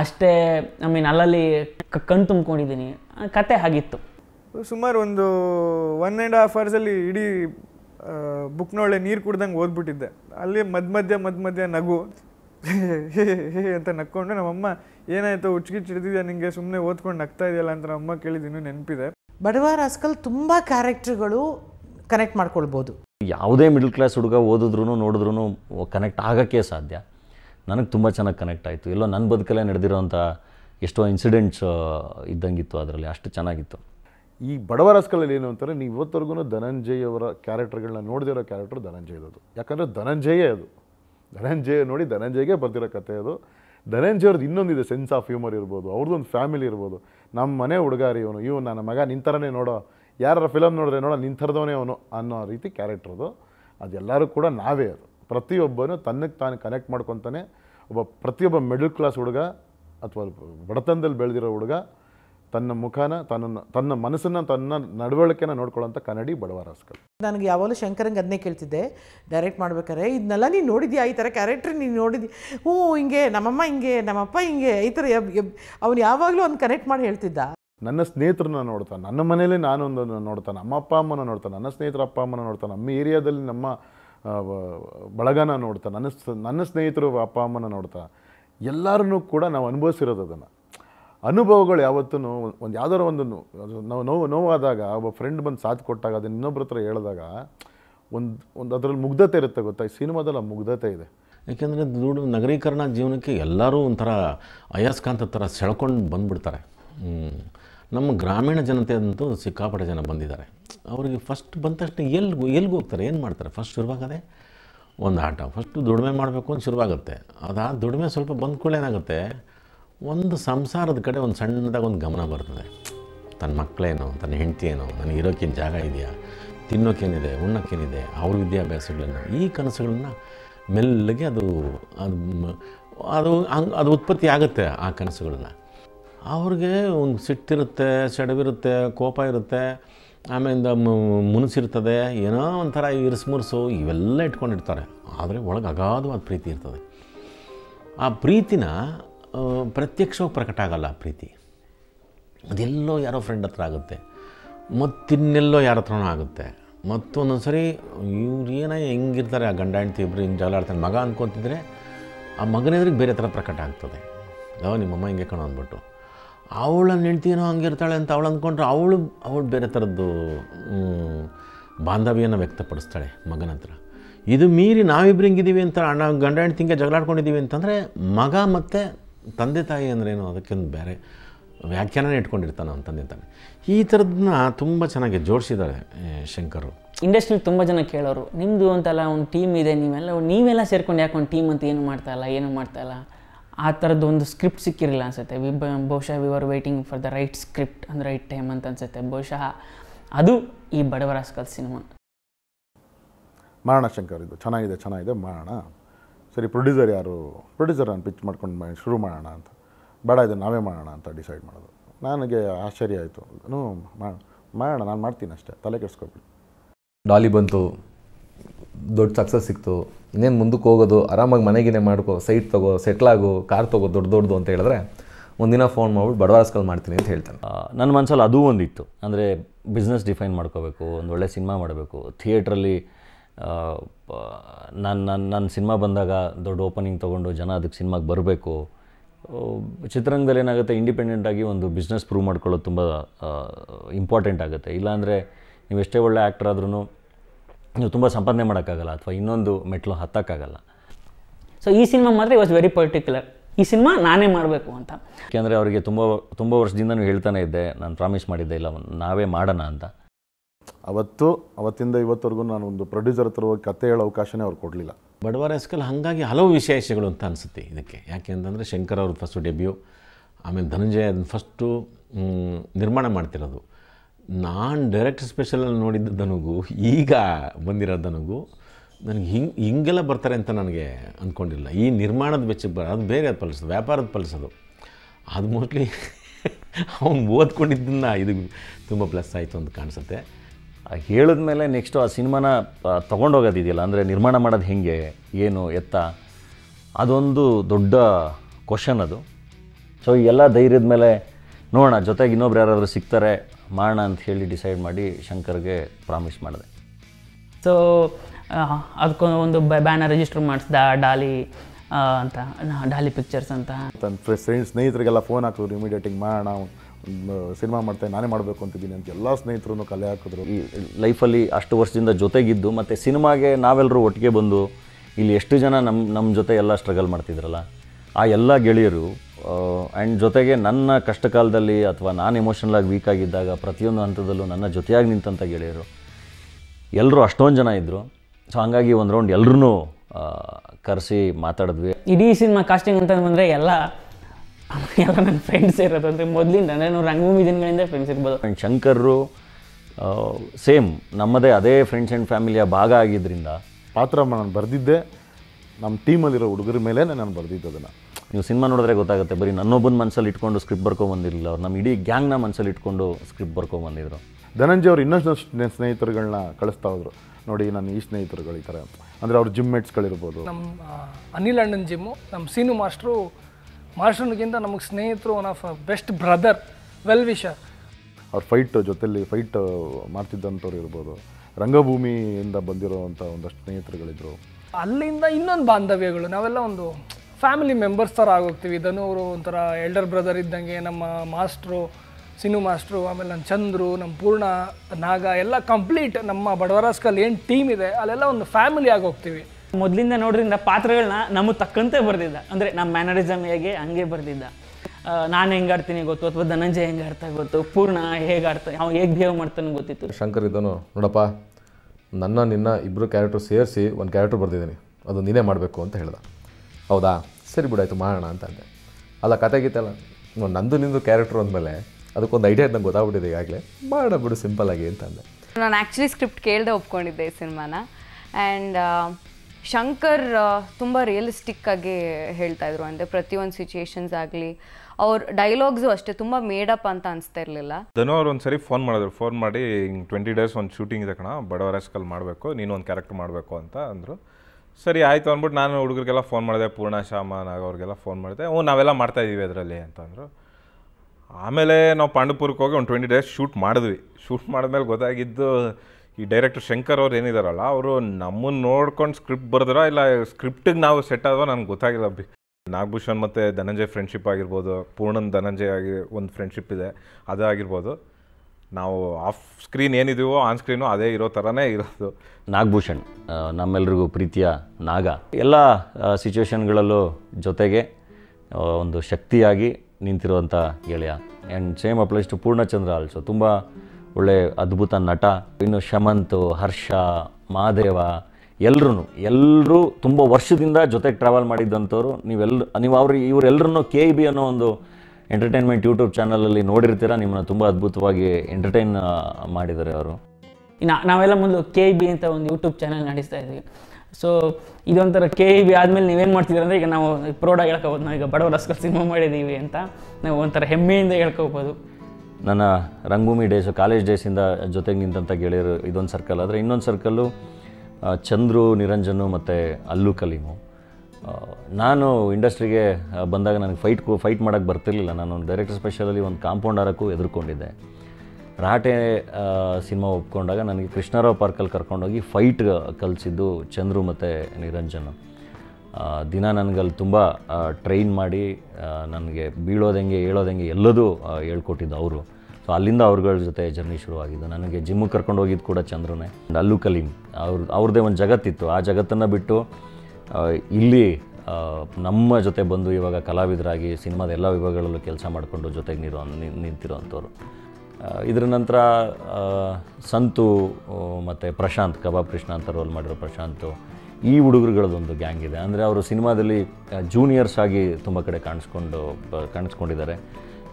ಅಷ್ಟೇ ಐ ಮೀನ್ ಅಲ್ಲಲ್ಲಿ ಕಣ್ಣು ತುಂಬ್ಕೊಂಡಿದ್ದೀನಿ ಕತೆ ಆಗಿತ್ತು ಸುಮಾರು ಒಂದು 1.5 ಅವರ್ಸಲ್ಲಿ ಇಡೀ ಬುಕ್ನೊಳ್ಳೆ ನೀರು ಕುಡ್ದಂಗೆ ಓದ್ಬಿಟ್ಟಿದ್ದೆ ಅಲ್ಲಿ ಮಧ್ಯ ನಗು ಹೇ ಅಂತ ನಕ್ಕೊಂಡು ನಮ್ಮಮ್ಮ ಏನಾಯಿತು ಹುಚ್ಚಿಡ್ತಿದ್ಯಾ ನಿಮಗೆ ಸುಮ್ಮನೆ ಓದ್ಕೊಂಡು ನಗ್ತಾ ಇದೆಯಲ್ಲ ಅಂತ ನಮ್ಮಮ್ಮ ಕೇಳಿದ್ದೀನಿ ನೆನಪಿದೆ ಬಡವ ರಾಸ್ಕಲ್ ತುಂಬ ಕ್ಯಾರೆಕ್ಟರ್ಗಳು ಕನೆಕ್ಟ್ ಮಾಡ್ಕೊಳ್ಬೋದು ಯಾವುದೇ ಮಿಡಲ್ ಕ್ಲಾಸ್ ಹುಡುಗ ಓದಿದ್ರು ನೋಡಿದ್ರು ಕನೆಕ್ಟ್ ಆಗೋಕ್ಕೆ ಸಾಧ್ಯ ನನಗೆ ತುಂಬ ಚೆನ್ನಾಗಿ ಕನೆಕ್ಟ್ ಆಯಿತು ಎಲ್ಲೋ ನನ್ನ ಬದುಕಲ್ಲೇ ನಡೆದಿರೋಂಥ ಎಷ್ಟೋ ಇನ್ಸಿಡೆಂಟ್ಸ್ ಇದ್ದಂಗಿತ್ತು ಅದರಲ್ಲಿ ಅಷ್ಟು ಚೆನ್ನಾಗಿತ್ತು ಈ ಬಡವ ರಾಸ್ಕಲಲ್ಲಿ ಏನು ಅಂತಾರೆ ನೀವು ಇವತ್ತರೆಗೂ ಧನಂಜಯ್ ಅವರ ಕ್ಯಾರೆಕ್ಟರ್ಗಳನ್ನ ನೋಡಿದಿರೋ ಕ್ಯಾರೆಕ್ಟರ್ ಧನಂಜಯ್ ಅದು ಯಾಕಂದರೆ ಧನಂಜಯೇ ಅದು ಧನಂಜಯ್ ನೋಡಿ ಧನಂಜಯ್ಗೆ ಬರ್ತಿರೋ ಕಥೆ ಅದು ಧನಂಜಯ್ ಅವ್ರದ್ದು ಇನ್ನೊಂದಿದೆ ಸೆನ್ಸ್ ಆಫ್ ಹ್ಯೂಮರ್ ಇರ್ಬೋದು ಅವ್ರದ್ದೊಂದು ಫ್ಯಾಮಿಲಿ ಇರ್ಬೋದು ನಮ್ಮ ಮನೆ ಹುಡುಗಾರಿ ಇವನು ನನ್ನ ಮಗ ನಿಂತರನೇ ನೋಡೋ ಯಾರ ಫಿಲಮ್ ನೋಡಿದ್ರೆ ನೋಡೋ ನಿಂತರದವನೇ ಅವನು ಅನ್ನೋ ರೀತಿ ಕ್ಯಾರೆಕ್ಟ್ರದು ಅದೆಲ್ಲರೂ ಕೂಡ ನಾವೇ ಅದು ಪ್ರತಿಯೊಬ್ಬನೂ ತನ್ನಕ್ಕೆ ತಾನು ಕನೆಕ್ಟ್ ಮಾಡ್ಕೊತಾನೆ ಪ್ರತಿಯೊಬ್ಬ ಮಿಡಲ್ ಕ್ಲಾಸ್ ಹುಡುಗ ಅಥವಾ ಬಡತನದಲ್ಲಿ ಬೆಳೆದಿರೋ ಹುಡುಗ ತನ್ನ ಮುಖನ ತನ್ನ ತನ್ನ ಮನಸ್ಸನ್ನು ತನ್ನ ನಡವಳಿಕೆನ ನೋಡ್ಕೊಳ್ಳೋಂಥ ಕನ್ನಡಿ ಬಡವ ರಾಸ್ಕಲ್. ನನಗೆ ಯಾವಾಗಲೂ ಶಂಕರಂಗೆ ಅದನ್ನೇ ಕೇಳ್ತಿದ್ದೆ ಡೈರೆಕ್ಟ್ ಮಾಡ್ಬೇಕಾದ್ರೆ, ಇದನ್ನೆಲ್ಲ ನೀನು ನೋಡಿದ್ಯಾ, ಈ ಥರ ಕ್ಯಾರೆಕ್ಟ್ರ್ ನೀನು ನೋಡಿದ್ಯಾ, ಹ್ಞೂ ಹಿಂಗೆ ನಮ್ಮಮ್ಮ ಹಿಂಗೆ ನಮ್ಮಪ್ಪ ಹಿಂಗೆ ಈ ಥರ ಅವ್ನು ಯಾವಾಗಲೂ ಒಂದು ಕನೆಕ್ಟ್ ಮಾಡಿ ಹೇಳ್ತಿದ್ದ. ನನ್ನ ಸ್ನೇಹಿತರನ್ನ ನೋಡ್ತಾನೆ, ನನ್ನ ಮನೇಲಿ ನಾನೊಂದನ್ನು ನೋಡ್ತಾನೆ, ನಮ್ಮ ಅಪ್ಪ ಅಮ್ಮನ ನೋಡ್ತಾನೆ, ನನ್ನ ಸ್ನೇಹಿತರ ಅಪ್ಪ ಅಮ್ಮನ ನೋಡ್ತಾನೆ, ನಮ್ಮ ಏರಿಯಾದಲ್ಲಿ ನಮ್ಮ ಬಳಗನ ನೋಡ್ತಾನೆ, ನನ್ನ ಸ್ನೇಹಿತರು ಅಪ್ಪ ಅಮ್ಮನ ನೋಡ್ತಾನೆ. ಎಲ್ಲರೂ ಕೂಡ ನಾವು ಅನುಭವಿಸಿರೋದು ಅದನ್ನು. ಅನುಭವಗಳು ಯಾವತ್ತೂ ಒಂದು ಯಾವ್ದಾರು ಒಂದು ನಾವು ನೋವಾದಾಗ ಒಬ್ಬ ಫ್ರೆಂಡ್ ಬಂದು ಸಾಥ್ ಕೊಟ್ಟಾಗ ಅದನ್ನು ಇನ್ನೊಬ್ಬರ ಹತ್ರ ಹೇಳಿದಾಗ ಒಂದು ಅದರಲ್ಲಿ ಮುಗ್ಧತೆ ಇರುತ್ತೆ ಗೊತ್ತಾ. ಈ ಸಿನಿಮಾದಲ್ಲಿ ಆ ಮುಗ್ಧತೆ ಇದೆ. ಏಕೆಂದರೆ ದುಡ್ಡು ನಗರೀಕರಣ ಜೀವನಕ್ಕೆ ಎಲ್ಲರೂ ಒಂಥರ ಅಯಸ್ಕಾಂತ ಥರ ಸೆಳ್ಕೊಂಡು ಬಂದುಬಿಡ್ತಾರೆ. ನಮ್ಮ ಗ್ರಾಮೀಣ ಜನತೆ ಅಂತೂ ಸಿಕ್ಕಾಪಟ್ಟೆ ಜನ ಬಂದಿದ್ದಾರೆ. ಅವರಿಗೆ ಫಸ್ಟ್ ಬಂದ ತಕ್ಷಣ ಎಲ್ಲಿಗೆ ಹೋಗ್ತಾರೆ, ಏನು ಮಾಡ್ತಾರೆ, ಫಸ್ಟ್ ಶುರುವಾಗದೆ ಒಂದು ಆಟ. ಫಸ್ಟು ದುಡಿಮೆ ಮಾಡಬೇಕು ಅಂತ ಶುರುವಾಗುತ್ತೆ. ಅದಾದ ದುಡಿಮೆ ಸ್ವಲ್ಪ ಬಂದ್ಕೊಳ್ಳೆ ಏನಾಗುತ್ತೆ, ಒಂದು ಸಂಸಾರದ ಕಡೆ ಒಂದು ಸಣ್ಣದಾಗಿ ಒಂದು ಗಮನ ಬರ್ತದೆ. ತನ್ನ ಮಕ್ಕಳೇನೋ, ತನ್ನ ಹೆಂಡತಿ ಏನೋ, ನನಗೆ ಇರೋಕ್ಕೇನು ಜಾಗ ಇದೆಯಾ, ತಿನ್ನೋಕ್ಕೇನಿದೆ, ಉಣ್ಣೋಕ್ಕೇನಿದೆ, ಅವ್ರ ವಿದ್ಯಾಭ್ಯಾಸಗಳೇನು, ಈ ಕನಸುಗಳನ್ನ ಮೆಲ್ಲಗೆ ಅದು ಅದು ಅದು ಅದು ಉತ್ಪತ್ತಿ ಆಗುತ್ತೆ. ಆ ಕನಸುಗಳನ್ನ ಅವ್ರಿಗೆ ಒಂದು ಸಿಟ್ಟಿರುತ್ತೆ, ಸೆಡವಿರುತ್ತೆ, ಕೋಪ ಇರುತ್ತೆ, ಆಮೇಲೆ ಮುನಿಸಿರ್ತದೆ, ಏನೋ ಒಂಥರ ಇರಿಸುಮುರುಸು ಇವೆಲ್ಲ ಇಟ್ಕೊಂಡಿರ್ತಾರೆ. ಆದರೆ ಒಳಗೆ ಅಗಾಧವಾದ ಪ್ರೀತಿ ಇರ್ತದೆ. ಆ ಪ್ರೀತಿನ ಪ್ರತ್ಯಕ್ಷವಾಗಿ ಪ್ರಕಟ ಆಗಲ್ಲ ಆ ಪ್ರೀತಿ. ಅದೆಲ್ಲೋ ಯಾರೋ ಫ್ರೆಂಡ್ ಹತ್ರ ಆಗುತ್ತೆ, ಮತ್ತಿನ್ನೆಲ್ಲೋ ಯಾರ ಹತ್ರನೂ ಆಗುತ್ತೆ. ಮತ್ತೊಂದೊಂದು ಸರಿ ಇವ್ರು ಏನೋ ಹೆಂಗಿರ್ತಾರೆ, ಆ ಗಂಡ ಹೆಂಡ್ತಿ ಇಬ್ಬರು ಹಿಂಗೆ ಜಗಳ ಆಡ್ತಾರೆ, ಮಗ ಅಂದ್ಕೊತಿದ್ರೆ ಆ ಮಗನೆದ್ರಿಗೆ ಬೇರೆ ಥರ ಪ್ರಕಟ ಆಗ್ತದೆ. ಯಾವ ನಿಮ್ಮಮ್ಮ ಹಿಂಗೆ ಕಾಣೋ ಅಂದ್ಬಿಟ್ಟು ಅವಳನ್ನ ಹೆಂಡ್ತಿನೋ ಹಂಗಿರ್ತಾಳೆ ಅಂತ ಅವಳು ಅಂದ್ಕೊಂಡ್ರೆ ಅವಳು ಬೇರೆ ಥರದ್ದು ಬಾಂಧವ್ಯನ ವ್ಯಕ್ತಪಡಿಸ್ತಾಳೆ ಮಗನ ಹತ್ರ. ಇದು ಮೀರಿ ನಾವಿಬ್ರು ಹಿಂಗಿದ್ದೀವಿ ಅಂತ ಅಣ್ಣ ಗಂಡ ಹೆಂಡ್ತಿಂಗೆ ಜಗಳಾಡ್ಕೊಂಡಿದ್ದೀವಿ ಅಂತಂದರೆ ಮಗ ಮತ್ತು ತಂದೆ ತಾಯಿ ಅಂದ್ರೇನು ಅದಕ್ಕೊಂದು ಬೇರೆ ವ್ಯಾಖ್ಯಾನನೇ ಇಟ್ಕೊಂಡಿರ್ತಾನೆ ಅವ್ನ ತಂದೆ ತಾಯಿ. ಈ ಥರದನ್ನ ತುಂಬ ಚೆನ್ನಾಗಿ ಜೋಡಿಸಿದ್ದಾರೆ ಶಂಕರು. ಇಂಡಸ್ಟ್ರಿಲಿ ತುಂಬ ಜನ ಕೇಳೋರು, ನಿಮ್ಮದು ಒಂತಲ್ಲ ಒಂದು ಟೀಮ್ ಇದೆ, ನೀವೆಲ್ಲ ಸೇರ್ಕೊಂಡು ಯಾಕೆ ಒಂದು ಟೀಮ್ ಅಂತ ಏನೂ ಮಾಡ್ತಾಯಿಲ್ಲ ಆ ಥರದ್ದು ಒಂದು ಸ್ಕ್ರಿಪ್ಟ್ ಸಿಕ್ಕಿರಲಿಲ್ಲ ಅನಿಸುತ್ತೆ. ಬಹುಶಃ we are waiting for the right script on the right time ಅಂತ ಅನಿಸುತ್ತೆ. ಬಹುಶಃ ಅದು ಈ ಬಡವ ರಾಸ್ಕಲ್ ಸಿನಿಮಾ. ಮಾಡೋಣ ಶಂಕರ್, ಇದು ಚೆನ್ನಾಗಿದೆ ಮಾಡೋಣ. ಸರಿ ಪ್ರೊಡ್ಯೂಸರ್ ಯಾರು, ಪ್ರೊಡ್ಯೂಸರ್ ನಾನು ಪಿಚ್ ಮಾಡ್ಕೊಂಡು ಶುರು ಮಾಡೋಣ ಅಂತ, ಬೇಡ ಇದು ನಾವೇ ಮಾಡೋಣ ಅಂತ ಡಿಸೈಡ್ ಮಾಡೋದು. ನನಗೆ ಆಶ್ಚರ್ಯ ಆಯಿತು, ಮಾಡೋಣ ನಾನು ಮಾಡ್ತೀನಿ ಅಷ್ಟೇ, ತಲೆ ಕೆಡಿಸ್ಕೊಬಿಡಿ. ಡಾಲಿ ಬಂತು, ದೊಡ್ಡ ಸಕ್ಸಸ್ ಸಿಕ್ತು, ಇನ್ನೇನು ಮುಂದಕ್ಕೆ ಹೋಗೋದು, ಆರಾಮಾಗಿ ಮನೆಗಿನೇ ಮಾಡ್ಕೋ, ಸೈಟ್ ತಗೋ, ಸೆಟ್ಲಾಗು, ಕಾರ್ ತಗೋ, ದೊಡ್ಡದು ಅಂತ ಹೇಳಿದ್ರೆ ಒಂದಿನ ಫೋನ್ ಮಾಡ್ಬಿಟ್ಟು ಬಡವ ರಾಸ್ಕಲ್ ಮಾಡ್ತೀನಿ ಅಂತ ಹೇಳ್ತಾನೆ. ನನ್ನ ಮನಸ್ಸಲ್ಲಿ ಅದೂ ಒಂದಿತ್ತು, ಅಂದರೆ ಬಿಸ್ನೆಸ್ ಡಿಫೈನ್ ಮಾಡ್ಕೋಬೇಕು, ಒಂದು ಒಳ್ಳೆ ಸಿನಿಮಾ ಮಾಡಬೇಕು, ಥಿಯೇಟ್ರಲ್ಲಿ ನನ್ನ ಸಿನಿಮಾ ಬಂದಾಗ ದೊಡ್ಡ ಓಪನಿಂಗ್ ತೊಗೊಂಡು ಜನ ಅದಕ್ಕೆ ಸಿನಿಮಾಗೆ ಬರಬೇಕು. ಚಿತ್ರರಂಗದಲ್ಲಿ ಏನಾಗುತ್ತೆ, ಇಂಡಿಪೆಂಡೆಂಟಾಗಿ ಒಂದು ಬಿಸ್ನೆಸ್ ಪ್ರೂವ್ ಮಾಡ್ಕೊಳ್ಳೋದು ತುಂಬ ಇಂಪಾರ್ಟೆಂಟ್ ಆಗುತ್ತೆ. ಇಲ್ಲಾಂದರೆ ನೀವು ಎಷ್ಟೇ ಒಳ್ಳೆ ಆ್ಯಕ್ಟರ್ ಆದ್ರೂ ನೀವು ತುಂಬ ಸಂಪಾದನೆ ಮಾಡೋಕ್ಕಾಗಲ್ಲ, ಅಥವಾ ಇನ್ನೊಂದು ಮೆಟ್ಲು ಹತ್ತೋಕ್ಕಾಗಲ್ಲ. ಸೊ ಈ ಸಿನಿಮಾ ಮಾತ್ರ ಇಟ್ ವಾಸ್ ವೆರಿ ಪರ್ಟಿಕ್ಯುಲರ್, ಈ ಸಿನಿಮಾ ನಾನೇ ಮಾಡಬೇಕು ಅಂತ. ಯಾಕೆಂದರೆ ಅವರಿಗೆ ತುಂಬ ವರ್ಷದಿಂದನೂ ಹೇಳ್ತಾನೆ ಇದ್ದೆ, ನಾನು ಪ್ರಾಮಿಸ್ ಮಾಡಿದ್ದೆ ಇಲ್ಲ ನಾವೇ ಮಾಡೋಣ ಅಂತ. ಅವತ್ತಿಂದ ಇವತ್ತರೆಗೂ ನಾನು ಒಂದು ಪ್ರೊಡ್ಯೂಸರ್ ಹತ್ರ ಹೋಗಿ ಕತೆ ಹೇಳೋ ಅವಕಾಶನೇ ಅವ್ರು ಕೊಡಲಿಲ್ಲ. ಬಡವ ರಾಸ್ಕಲ್ ಹಾಗಾಗಿ ಹಲವು ವಿಶೇಷಗಳು ಅಂತ ಅನಿಸುತ್ತೆ ಇದಕ್ಕೆ. ಯಾಕೆ ಅಂತಂದರೆ ಶಂಕರ್ ಅವ್ರದ್ದು ಫಸ್ಟು ಡೆಬ್ಯೂ, ಆಮೇಲೆ ಧನಂಜಯ ಅದನ್ನು ಫಸ್ಟು ನಿರ್ಮಾಣ ಮಾಡ್ತಿರೋದು. ನಾನು ಡೈರೆಕ್ಟರ್ ಸ್ಪೆಷಲಲ್ಲಿ ನೋಡಿದ್ದನಗೂ ಈಗ ಬಂದಿರೋದನಗೂ ನನಗೆ ಹಿಂಗೆಲ್ಲ ಬರ್ತಾರೆ ಅಂತ ನನಗೆ ಅಂದ್ಕೊಂಡಿಲ್ಲ. ಈ ನಿರ್ಮಾಣದ ವೆಚ್ಚಕ್ಕೆ ಬರ, ಅದು ಬೇರೆ ಅದು ಪಲಿಸೋದು, ವ್ಯಾಪಾರದ ಪಲಿಸೋದು, ಅದು ಮೋಸ್ಟ್ಲಿ ಅವ್ನು ಓದ್ಕೊಂಡಿದ್ದನ್ನ ಇದು ತುಂಬ ಪ್ಲಸ್ ಆಯಿತು ಅಂತ ಕಾಣಿಸುತ್ತೆ. ಹೇಳಿದ್ಮೇಲೆ ನೆಕ್ಸ್ಟು ಆ ಸಿನಿಮಾನ ತೊಗೊಂಡೋಗೋದಿದೆಯಲ್ಲ, ಅಂದರೆ ನಿರ್ಮಾಣ ಮಾಡೋದು ಹೇಗೆ, ಏನು ಎತ್ತ, ಅದೊಂದು ದೊಡ್ಡ ಕ್ವಶನ್ ಅದು. ಸೊ ಎಲ್ಲ ಧೈರ್ಯದ ಮೇಲೆ ನೋಡೋಣ, ಜೊತೆಗೆ ಇನ್ನೊಬ್ರು ಯಾರಾದರೂ ಸಿಗ್ತಾರೆ ಮಾಡೋಣ ಅಂತ ಹೇಳಿ ಡಿಸೈಡ್ ಮಾಡಿ ಶಂಕರ್ಗೆ ಪ್ರಾಮಿಸ್ ಮಾಡಿದೆ. ಸೊ ಅದಕ್ಕೊಂದು ಬ್ಯಾನರ್ ರಿಜಿಸ್ಟರ್ ಮಾಡಿಸ್ದ ಡಾಲಿ ಅಂತ, ಡಾಲಿ ಪಿಕ್ಚರ್ಸ್ ಅಂತ. ತನ್ನ ಫ್ರೆಂಡ್ ಸ್ನೇಹಿತರಿಗೆಲ್ಲ ಫೋನ್ ಹಾಕಿದ್ರು, ಇಮಿಡಿಯೇಟಿಂಗ್ ಮಾಡೋಣ, ಸಿನಿಮಾ ಮಾಡ್ತಾ ನಾನೇ ಮಾಡಬೇಕು ಅಂತಿದ್ದೀನಿ ಅಂತ ಎಲ್ಲ ಸ್ನೇಹಿತರು ಕಲೆ ಹಾಕಿದ್ರು. ಈ ಲೈಫಲ್ಲಿ ಅಷ್ಟು ವರ್ಷದಿಂದ ಜೊತೆಗಿದ್ದು ಮತ್ತು ಸಿನಿಮಾಗೆ ನಾವೆಲ್ಲರೂ ಒಟ್ಟಿಗೆ ಬಂದು ಇಲ್ಲಿ ಎಷ್ಟು ಜನ ನಮ್ಮ ಜೊತೆ ಎಲ್ಲ ಸ್ಟ್ರಗಲ್ ಮಾಡ್ತಿದ್ರಲ್ಲ ಆ ಎಲ್ಲ ಗೆಳೆಯರು ಆ್ಯಂಡ್ ಜೊತೆಗೆ ನನ್ನ ಕಷ್ಟ ಕಾಲದಲ್ಲಿ ಅಥವಾ ನಾನು ಎಮೋಷನಲಾಗಿ ವೀಕ್ ಆಗಿದ್ದಾಗ ಪ್ರತಿಯೊಂದು ಹಂತದಲ್ಲೂ ನನ್ನ ಜೊತೆಯಾಗಿ ನಿಂತಂಥ ಗೆಳೆಯರು ಎಲ್ಲರೂ ಅಷ್ಟೊಂದು ಜನ ಇದ್ದರು. ಸೊ ಹಾಗಾಗಿ ಒಂದು ರೌಂಡ್ ಎಲ್ಲರೂ ಕರೆಸಿ ಮಾತಾಡಿದ್ವಿ. ಇಡೀ ಸಿನಿಮಾ ಕಾಸ್ಟಿಂಗ್ ಅಂತಂದರೆ ಎಲ್ಲ ನನ್ನ ಫ್ರೆಂಡ್ಸ್ ಇರೋದು, ಅಂದರೆ ಮೊದಲಿಂದ ಅಂದರೆ ನಾವು ರಂಗಭೂಮಿ ದಿನಗಳಿಂದ ಫ್ರೆಂಡ್ಸ್ ಇರ್ಬೋದು. ಆ್ಯಂಡ್ ಶಂಕರ್ರು ಸೇಮ್ ನಮ್ಮದೇ ಅದೇ ಫ್ರೆಂಡ್ಸ್ ಆ್ಯಂಡ್ ಫ್ಯಾಮಿಲಿಯ ಭಾಗ ಆಗಿದ್ದರಿಂದ ಪಾತ್ರ ನಾನು ಬರೆದಿದ್ದೆ, ನಮ್ಮ ಟೀಮಲ್ಲಿರೋ ಹುಡುಗರ ಮೇಲೇ ನಾನು ಬರೆದಿದ್ದು ಅದನ್ನು. ನೀವು ಸಿನಿಮಾ ನೋಡಿದ್ರೆ ಗೊತ್ತಾಗುತ್ತೆ, ಬರೀ ನನ್ನೊಬ್ಬನ ಮನಸ್ಸಲ್ಲಿ ಇಟ್ಕೊಂಡು ಸ್ಕ್ರಿಪ್ಟ್ ಬರ್ಕೊಂಬಂದಿರಲಿಲ್ಲ ಅವ್ರು, ನಮ್ಮ ಇಡೀ ಗ್ಯಾಂಗ್ನ ಮನಸ್ಸಲ್ಲಿ ಇಟ್ಕೊಂಡು ಸ್ಕ್ರಿಪ್ಟ್ ಬರ್ಕೊಂಬಂದಿದ್ರು. ಧನಂಜಯ್ ಅವರು ಇನ್ನೊಂದು ಸ್ನೇಹಿತರುಗಳನ್ನ ಕಳಿಸ್ತಾ ಹೋದರು, ನೋಡಿ ನಾನು ಈ ಸ್ನೇಹಿತರುಗಳು ಈ ಥರ ಅಂದರೆ ಅವ್ರ ಜಿಮ್ಮೇಟ್ಸ್ಗಳಿರ್ಬೋದು. ನಮ್ಮ ಅನಿಲ್ ಅಣ್ಣನ ಜಿಮ್ಮು, ನಮ್ಮ ಸೀನು ಮಾಸ್ಟ್ರು, ಮಾಸ್ಟರ್ಗಿಂತ ನಮಗೆ ಸ್ನೇಹಿತರು one of best brother, well wisher. ಅವ್ರ ಫೈಟ್ ಜೊತೆಯಲ್ಲಿ ಫೈಟ್ ಮಾಡ್ತಿದ್ದಂಥವ್ರು ಇರ್ಬೋದು, ರಂಗಭೂಮಿಯಿಂದ ಬಂದಿರೋವಂಥ ಒಂದಷ್ಟು ಸ್ನೇಹಿತರುಗಳಿದ್ರು. ಅಲ್ಲಿಂದ ಇನ್ನೊಂದು ಬಾಂಧವ್ಯಗಳು, ನಾವೆಲ್ಲ ಒಂದು ಫ್ಯಾಮಿಲಿ ಮೆಂಬರ್ಸ್ ಥರ ಆಗೋಗ್ತೀವಿ. ಧನು ಅವರು ಒಂಥರ ಎಲ್ಡರ್ ಬ್ರದರ್ ಇದ್ದಂಗೆ, ನಮ್ಮ ಮಾಸ್ಟ್ರು ಸಿನು ಮಾಸ್ಟ್ರು, ಆಮೇಲೆ ನನ್ನ ಚಂದ್ರು, ನಮ್ಮ ಪೂರ್ಣ, ನಾಗ ಎಲ್ಲ ಕಂಪ್ಲೀಟ್ ನಮ್ಮ ಬಡವ ರಾಸ್ಕಲ್ ಏನು ಟೀಮ್ ಇದೆ ಅಲ್ಲೆಲ್ಲ ಒಂದು ಫ್ಯಾಮಿಲಿ ಆಗೋಗ್ತೀವಿ. ಮೊದಲಿಂದ ನೋಡ್ರಿಂದ ಪಾತ್ರಗಳನ್ನ ನಮಗೆ ತಕ್ಕಂತೆ ಬರ್ದಿದ್ದ, ಅಂದರೆ ನಮ್ಮ ಮ್ಯಾನರಿಸಮ್ ಹೇಗೆ ಹಂಗೆ ಬರ್ದಿದ್ದ. ನಾನು ಹೆಂಗೆ ಆಡ್ತೀನಿ ಗೊತ್ತು, ಅಥವಾ ಧನಂಜಯ್ ಹೆಂಗೆ ಆಡ್ತಾ ಗೊತ್ತು, ಪೂರ್ಣ ಹೇಗೆ ಆಡ್ತಾನೆ, ಅವ್ನು ಹೇಗೆ ಬಿಹೇವ್ ಮಾಡ್ತಾನೆ ಗೊತ್ತಿತ್ತು. ಶಂಕರ್ ಇದ್ದನು, ನೋಡಪ್ಪ ನನ್ನ ನಿನ್ನ ಇಬ್ಬರು ಕ್ಯಾರೆಕ್ಟರ್ ಸೇರಿಸಿ ಒಂದು ಕ್ಯಾರೆಕ್ಟರ್ ಬರ್ದಿದ್ದೀನಿ, ಅದು ನೀನೇ ಮಾಡಬೇಕು ಅಂತ ಹೇಳ್ದೆ. ಹೌದಾ ಸರಿ ಬಿಡಾಯ್ತು ಮಾಡೋಣ ಅಂತ ಅಂದೆ. ಅಲ್ಲ ಕತೆಗಿತ್ತಲ್ಲ ನಂದು ನಿಂದು ಕ್ಯಾರೆಕ್ಟ್ರು ಅಂದಮೇಲೆ ಅದಕ್ಕೊಂದು ಐಡಿಯಾ ನಂಗೆ ಗೊತ್ತಾಗ್ಬಿಟ್ಟಿದೆ, ಈಗಾಗಲೇ ಮಾಡೋಣ ಬಿಡು ಸಿಂಪಲ್ಲಾಗಿ ಅಂತ ಅಂದೆ. ನಾನು ಆ್ಯಕ್ಚುಲಿ ಸ್ಕ್ರಿಪ್ಟ್ ಕೇಳ್ದೆ ಒಪ್ಕೊಂಡಿದ್ದೆ ಈ ಸಿನಿಮಾನ. ಆ್ಯಂಡ್ ಶಂಕರ್ ತುಂಬ ರಿಯಲಿಸ್ಟಿಕ್ಕಾಗಿ ಹೇಳ್ತಾಯಿದ್ರು, ಅಂದರೆ ಪ್ರತಿಯೊಂದು ಸಿಚುಯೇಷನ್ಸ್ ಆಗಲಿ ಅವ್ರ ಡೈಲಾಗ್ಸು ಅಷ್ಟೇ ತುಂಬ ಮೇಡಪ್ ಅಂತ ಅನಿಸ್ತಾ ಇರಲಿಲ್ಲ. ಧನು ಅವ್ರು ಒಂದು ಸರಿ ಫೋನ್ ಮಾಡಿದ್ರು, ಫೋನ್ ಮಾಡಿ ಹಿಂಗೆ 20 days ಒಂದು ಶೂಟಿಂಗ್ ಇದೆ ಕಣ, ಬಡವ ರಾಸ್ಕಲ್ ಮಾಡಬೇಕು, ನೀನು ಒಂದು ಕ್ಯಾರೆಕ್ಟರ್ ಮಾಡಬೇಕು ಅಂತ ಅಂದರು. ಸರಿ ಆಯಿತು ಅಂದ್ಬಿಟ್ಟು ನಾನು ಹುಡುಗರಿಗೆಲ್ಲ ಫೋನ್ ಮಾಡಿದೆ, ಪೂರ್ಣ ಶಾಮ ನಾಗ ಅವ್ರಿಗೆಲ್ಲ ಫೋನ್ ಮಾಡಿದೆ. ಓ ನಾವೆಲ್ಲ ಮಾಡ್ತಾಯಿದ್ದೀವಿ ಅದರಲ್ಲಿ ಅಂತಂದರು. ಆಮೇಲೆ ನಾವು ಪಾಂಡುಪುರಕ್ಕೆ ಹೋಗಿ ಒಂದು 20 days ಶೂಟ್ ಮಾಡಿದ್ವಿ. ಶೂಟ್ ಮಾಡಿದ್ಮೇಲೆ ಗೊತ್ತಾಗಿದ್ದು, ಈ ಡೈರೆಕ್ಟರ್ ಶಂಕರ್ ಅವ್ರು ಏನಿದಾರಲ್ಲ ಅವರು ನಮ್ಮನ್ನು ನೋಡ್ಕೊಂಡು ಸ್ಕ್ರಿಪ್ಟ್ ಬರೆದ್ರ ಇಲ್ಲ ಸ್ಕ್ರಿಪ್ಟಿಗೆ ನಾವು ಸೆಟ್ ಆದ್ವಾ ನನಗೆ ಗೊತ್ತಾಗಿಲ್ಲ. ನಾಗಭೂಷಣ್ ಮತ್ತು ಧನಂಜಯ್ ಫ್ರೆಂಡ್ಶಿಪ್ ಆಗಿರ್ಬೋದು, ಪೂರ್ಣನ್ ಧನಂಜಯ್ ಆಗಿ ಒಂದು ಫ್ರೆಂಡ್ಶಿಪ್ ಇದೆ, ಅದೇ ಆಗಿರ್ಬೋದು. ನಾವು ಆಫ್ ಸ್ಕ್ರೀನ್ ಏನಿದೀವೋ ಆನ್ ಸ್ಕ್ರೀನು ಅದೇ ಇರೋ ಥರನೇ ಇರೋದು. ನಾಗಭೂಷಣ್ ನಮ್ಮೆಲ್ರಿಗೂ ಪ್ರೀತಿಯ ನಾಗ ಎಲ್ಲ ಸಿಚುವೇಷನ್ಗಳಲ್ಲೂ ಜೊತೆಗೆ ಒಂದು ಶಕ್ತಿಯಾಗಿ ನಿಂತಿರುವಂಥ ಗೆಳೆಯ. And same applies to Poornachandra also, ತುಂಬ ಒಳ್ಳೆ ಅದ್ಭುತ ನಟ. ಇನ್ನು ಶಮಂತ್, ಹರ್ಷ, ಮಾದೇವ ಎಲ್ಲರೂ ತುಂಬ ವರ್ಷದಿಂದ ಜೊತೆಗೆ ಟ್ರಾವೆಲ್ ಮಾಡಿದ್ದಂಥವ್ರು. ನೀವು ಇವರೆಲ್ಲರನ್ನು KIB ಅನ್ನೋ ಒಂದು ಎಂಟರ್ಟೈನ್ಮೆಂಟ್ ಯೂಟ್ಯೂಬ್ ಚಾನಲಲ್ಲಿ ನೋಡಿರ್ತೀರ, ನಿಮ್ಮನ್ನು ತುಂಬ ಅದ್ಭುತವಾಗಿ ಎಂಟರ್ಟೈನ್ ಮಾಡಿದ್ದಾರೆ ಅವರು. ನಾವೆಲ್ಲ ಮೊದಲು KIB ಅಂತ ಒಂದು ಯೂಟ್ಯೂಬ್ ಚಾನಲ್ ನಡೆಸ್ತಾ ಇದ್ವಿ. ಸೊ ಇದೊಂಥರ KIB ಆದಮೇಲೆ ನೀವೇನು ಮಾಡ್ತಿದ್ದೀರ ಅಂದರೆ, ಈಗ ನಾವು ಪ್ರೌಡಾಗಿ ಹೇಳ್ಕೋಬೋದು, ನಾವೀಗ ಬಡವ ರಾಸ್ಕಲ್ ಸಿನಿಮಾ ಮಾಡಿದ್ದೀವಿ ಅಂತ ನಾವು ಒಂಥರ ಹೆಮ್ಮೆಯಿಂದ ಹೇಳ್ಕೋಬೋದು. ನನ್ನ ರಂಗಭೂಮಿ ಡೇಸು, ಕಾಲೇಜ್ ಡೇಸಿಂದ ಜೊತೆಗೆ ನಿಂತಂಥ ಗೆಳೆಯರು ಇದೊಂದು ಸರ್ಕಲ್. ಆದರೆ ಇನ್ನೊಂದು ಸರ್ಕಲ್ಲು ಚಂದ್ರು, ನಿರಂಜನು ಮತ್ತು ಅಲ್ಲು ಕಲೀಮು. ನಾನು ಇಂಡಸ್ಟ್ರಿಗೆ ಬಂದಾಗ ನನಗೆ ಫೈಟ್ ಮಾಡೋಕ್ಕೆ ಬರ್ತಿರ್ಲಿಲ್ಲ. ನಾನು ಡೈರೆಕ್ಟರ್ ಸ್ಪೆಷಲಲ್ಲಿ ಒಂದು ಕಾಂಪೌಂಡ್ ಹಾರಕ್ಕೂ ಎದುರ್ಕೊಂಡಿದ್ದೆ. ರಾಟೆ ಸಿನಿಮಾ ಒಪ್ಕೊಂಡಾಗ ನನಗೆ ಕೃಷ್ಣರಾವ್ ಪಾರ್ಕಲ್ಲಿ ಕರ್ಕೊಂಡೋಗಿ ಫೈಟ್ ಕಲಿಸಿದ್ದು ಚಂದ್ರು ಮತ್ತು ನಿರಂಜನು. ದಿನ ನನಗಲ್ಲಿ ತುಂಬ ಟ್ರೈನ್ ಮಾಡಿ ನನಗೆ ಬೀಳೋದಂಗೆ ಹೇಳೋದಂಗೆ ಎಲ್ಲದೂ ಹೇಳ್ಕೊಟ್ಟಿದ್ದು ಅವರು. ಸೊ ಅಲ್ಲಿಂದ ಅವ್ರಗಳ ಜೊತೆ ಜರ್ನಿ ಶುರುವಾಗಿದ್ದು. ನನಗೆ ಜಿಮ್ಮಿಗೆ ಕರ್ಕೊಂಡು ಹೋಗಿದ್ದು ಕೂಡ ಚಂದ್ರನೇ. ಅಲ್ಲು ಕಲೀಮ್ ಅವ್ರದ್ದೇ ಒಂದು ಜಗತ್ತಿತ್ತು. ಆ ಜಗತ್ತನ್ನು ಬಿಟ್ಟು ಇಲ್ಲಿ ನಮ್ಮ ಜೊತೆ ಬಂದು ಇವಾಗ ಕಲಾವಿದರಾಗಿ ಸಿನಿಮಾದ ಎಲ್ಲ ವಿಭಾಗಗಳಲ್ಲೂ ಕೆಲಸ ಮಾಡಿಕೊಂಡು ಜೊತೆಗೆ ನಿಂತಿರೋವಂಥವ್ರು. ಇದರ ನಂತರ ಸಂತು ಮತ್ತು ಪ್ರಶಾಂತ್, ಕಬಾಬ್ ಕೃಷ್ಣ ಅಂತ ರೋಲ್ ಮಾಡಿರೋ ಪ್ರಶಾಂತು, ಈ ಹುಡುಗರುಗಳದೊಂದು ಗ್ಯಾಂಗ್ ಇದೆ. ಅಂದರೆ ಅವರು ಸಿನಿಮಾದಲ್ಲಿ ಜೂನಿಯರ್ಸ್ ಆಗಿ ತುಂಬ ಕಡೆ ಕಾಣಿಸ್ಕೊಂಡಿದ್ದಾರೆ.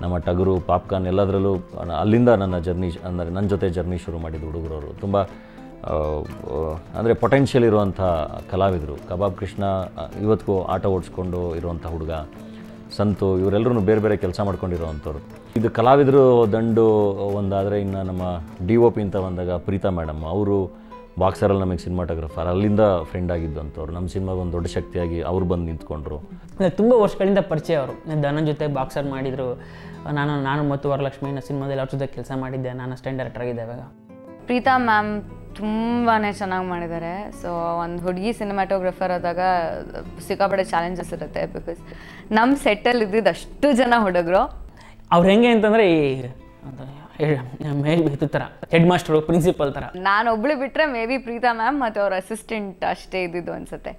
ನಮ್ಮ ಟಗರು, ಪಾಪ್ಕಾರ್ನ್ ಎಲ್ಲದರಲ್ಲೂ ಅಲ್ಲಿಂದ ನನ್ನ ಜರ್ನಿ, ಅಂದರೆ ನನ್ನ ಜೊತೆ ಜರ್ನಿ ಶುರು ಮಾಡಿದ ಹುಡುಗರವರು. ತುಂಬ ಅಂದರೆ ಪೊಟೆನ್ಷಿಯಲ್ ಇರುವಂಥ ಕಲಾವಿದರು. ಕಬಾಬ್ ಕೃಷ್ಣ ಇವತ್ತಿಗೂ ಆಟ ಓಡಿಸ್ಕೊಂಡು ಇರುವಂಥ ಹುಡುಗ, ಸಂತು, ಇವರೆಲ್ಲರೂ ಬೇರೆ ಬೇರೆ ಕೆಲಸ ಮಾಡ್ಕೊಂಡಿರೋವಂಥವ್ರು. ಇದು ಕಲಾವಿದರು ದಂಡು ಒಂದಾದರೆ, ಇನ್ನು ನಮ್ಮ DOP ಅಂತ ಬಂದಾಗ ಪ್ರೀತಾ ಮೇಡಮ್, ಅವರು ಬಾಕ್ಸರಲ್ಲಿ ನಮಗೆ ಸಿನಿಮಾಟೋಗ್ರಫರ್, ಅಲ್ಲಿಂದ ಫ್ರೆಂಡ್ ಆಗಿದ್ದಂಥವ್ರು. ನಮ್ಮ ಸಿನಿಮಾಗೆ ಒಂದು ದೊಡ್ಡ ಶಕ್ತಿಯಾಗಿ ಅವ್ರು ಬಂದು ನಿಂತ್ಕೊಂಡ್ರು. ತುಂಬ ವರ್ಷಗಳಿಂದ ಪರಿಚಯ ಅವರು. ಧನನ್ ಜೊತೆ ಬಾಕ್ಸರ್ ಮಾಡಿದರು. ನಾನು ಮತ್ತು ವರಲಕ್ಷ್ಮಿನ ಸಿನಿಮಾದಲ್ಲಿ ಅವ್ರ ಜೊತೆ ಕೆಲಸ ಮಾಡಿದ್ದೆ. ನಾನು ಅಸ್ಟೆಂಟ್ ಡೈರೆಕ್ಟರ್ ಆಗಿದ್ದೆ ಇವಾಗ. ಪ್ರೀತಾ ಮ್ಯಾಮ್ ತುಂಬಾ ಚೆನ್ನಾಗಿ ಮಾಡಿದ್ದಾರೆ. ಸೊ ಒಂದು ಹುಡುಗಿ ಸಿನಿಮಾಟೋಗ್ರಫರ್ ಆದಾಗ ಸಿಕ್ಕಾಪಡೆ ಚಾಲೆಂಜಸ್ ಇರುತ್ತೆ. ಬಿಕಾಸ್ ನಮ್ಮ ಸೆಟ್ಟಲ್ಲಿ ಇದ್ದಿದ್ದು ಅಷ್ಟು ಜನ ಹುಡುಗರು. ಅವ್ರು ಹೆಂಗೆ ಅಂತಂದರೆ ಈ ಮೇಲ್ ಥರ ಹೆಡ್ ಮಾಸ್ಟರು, ಪ್ರಿನ್ಸಿಪಲ್ ಥರ. ನಾನು ಒಬ್ಳು ಬಿಟ್ಟರೆ ಮೇ ಬಿ ಪ್ರೀತಾ ಮ್ಯಾಮ್ ಮತ್ತು ಅವ್ರ ಅಸಿಸ್ಟೆಂಟ್ ಅಷ್ಟೇ ಇದ್ದಿದ್ದು ಅನಿಸುತ್ತೆ.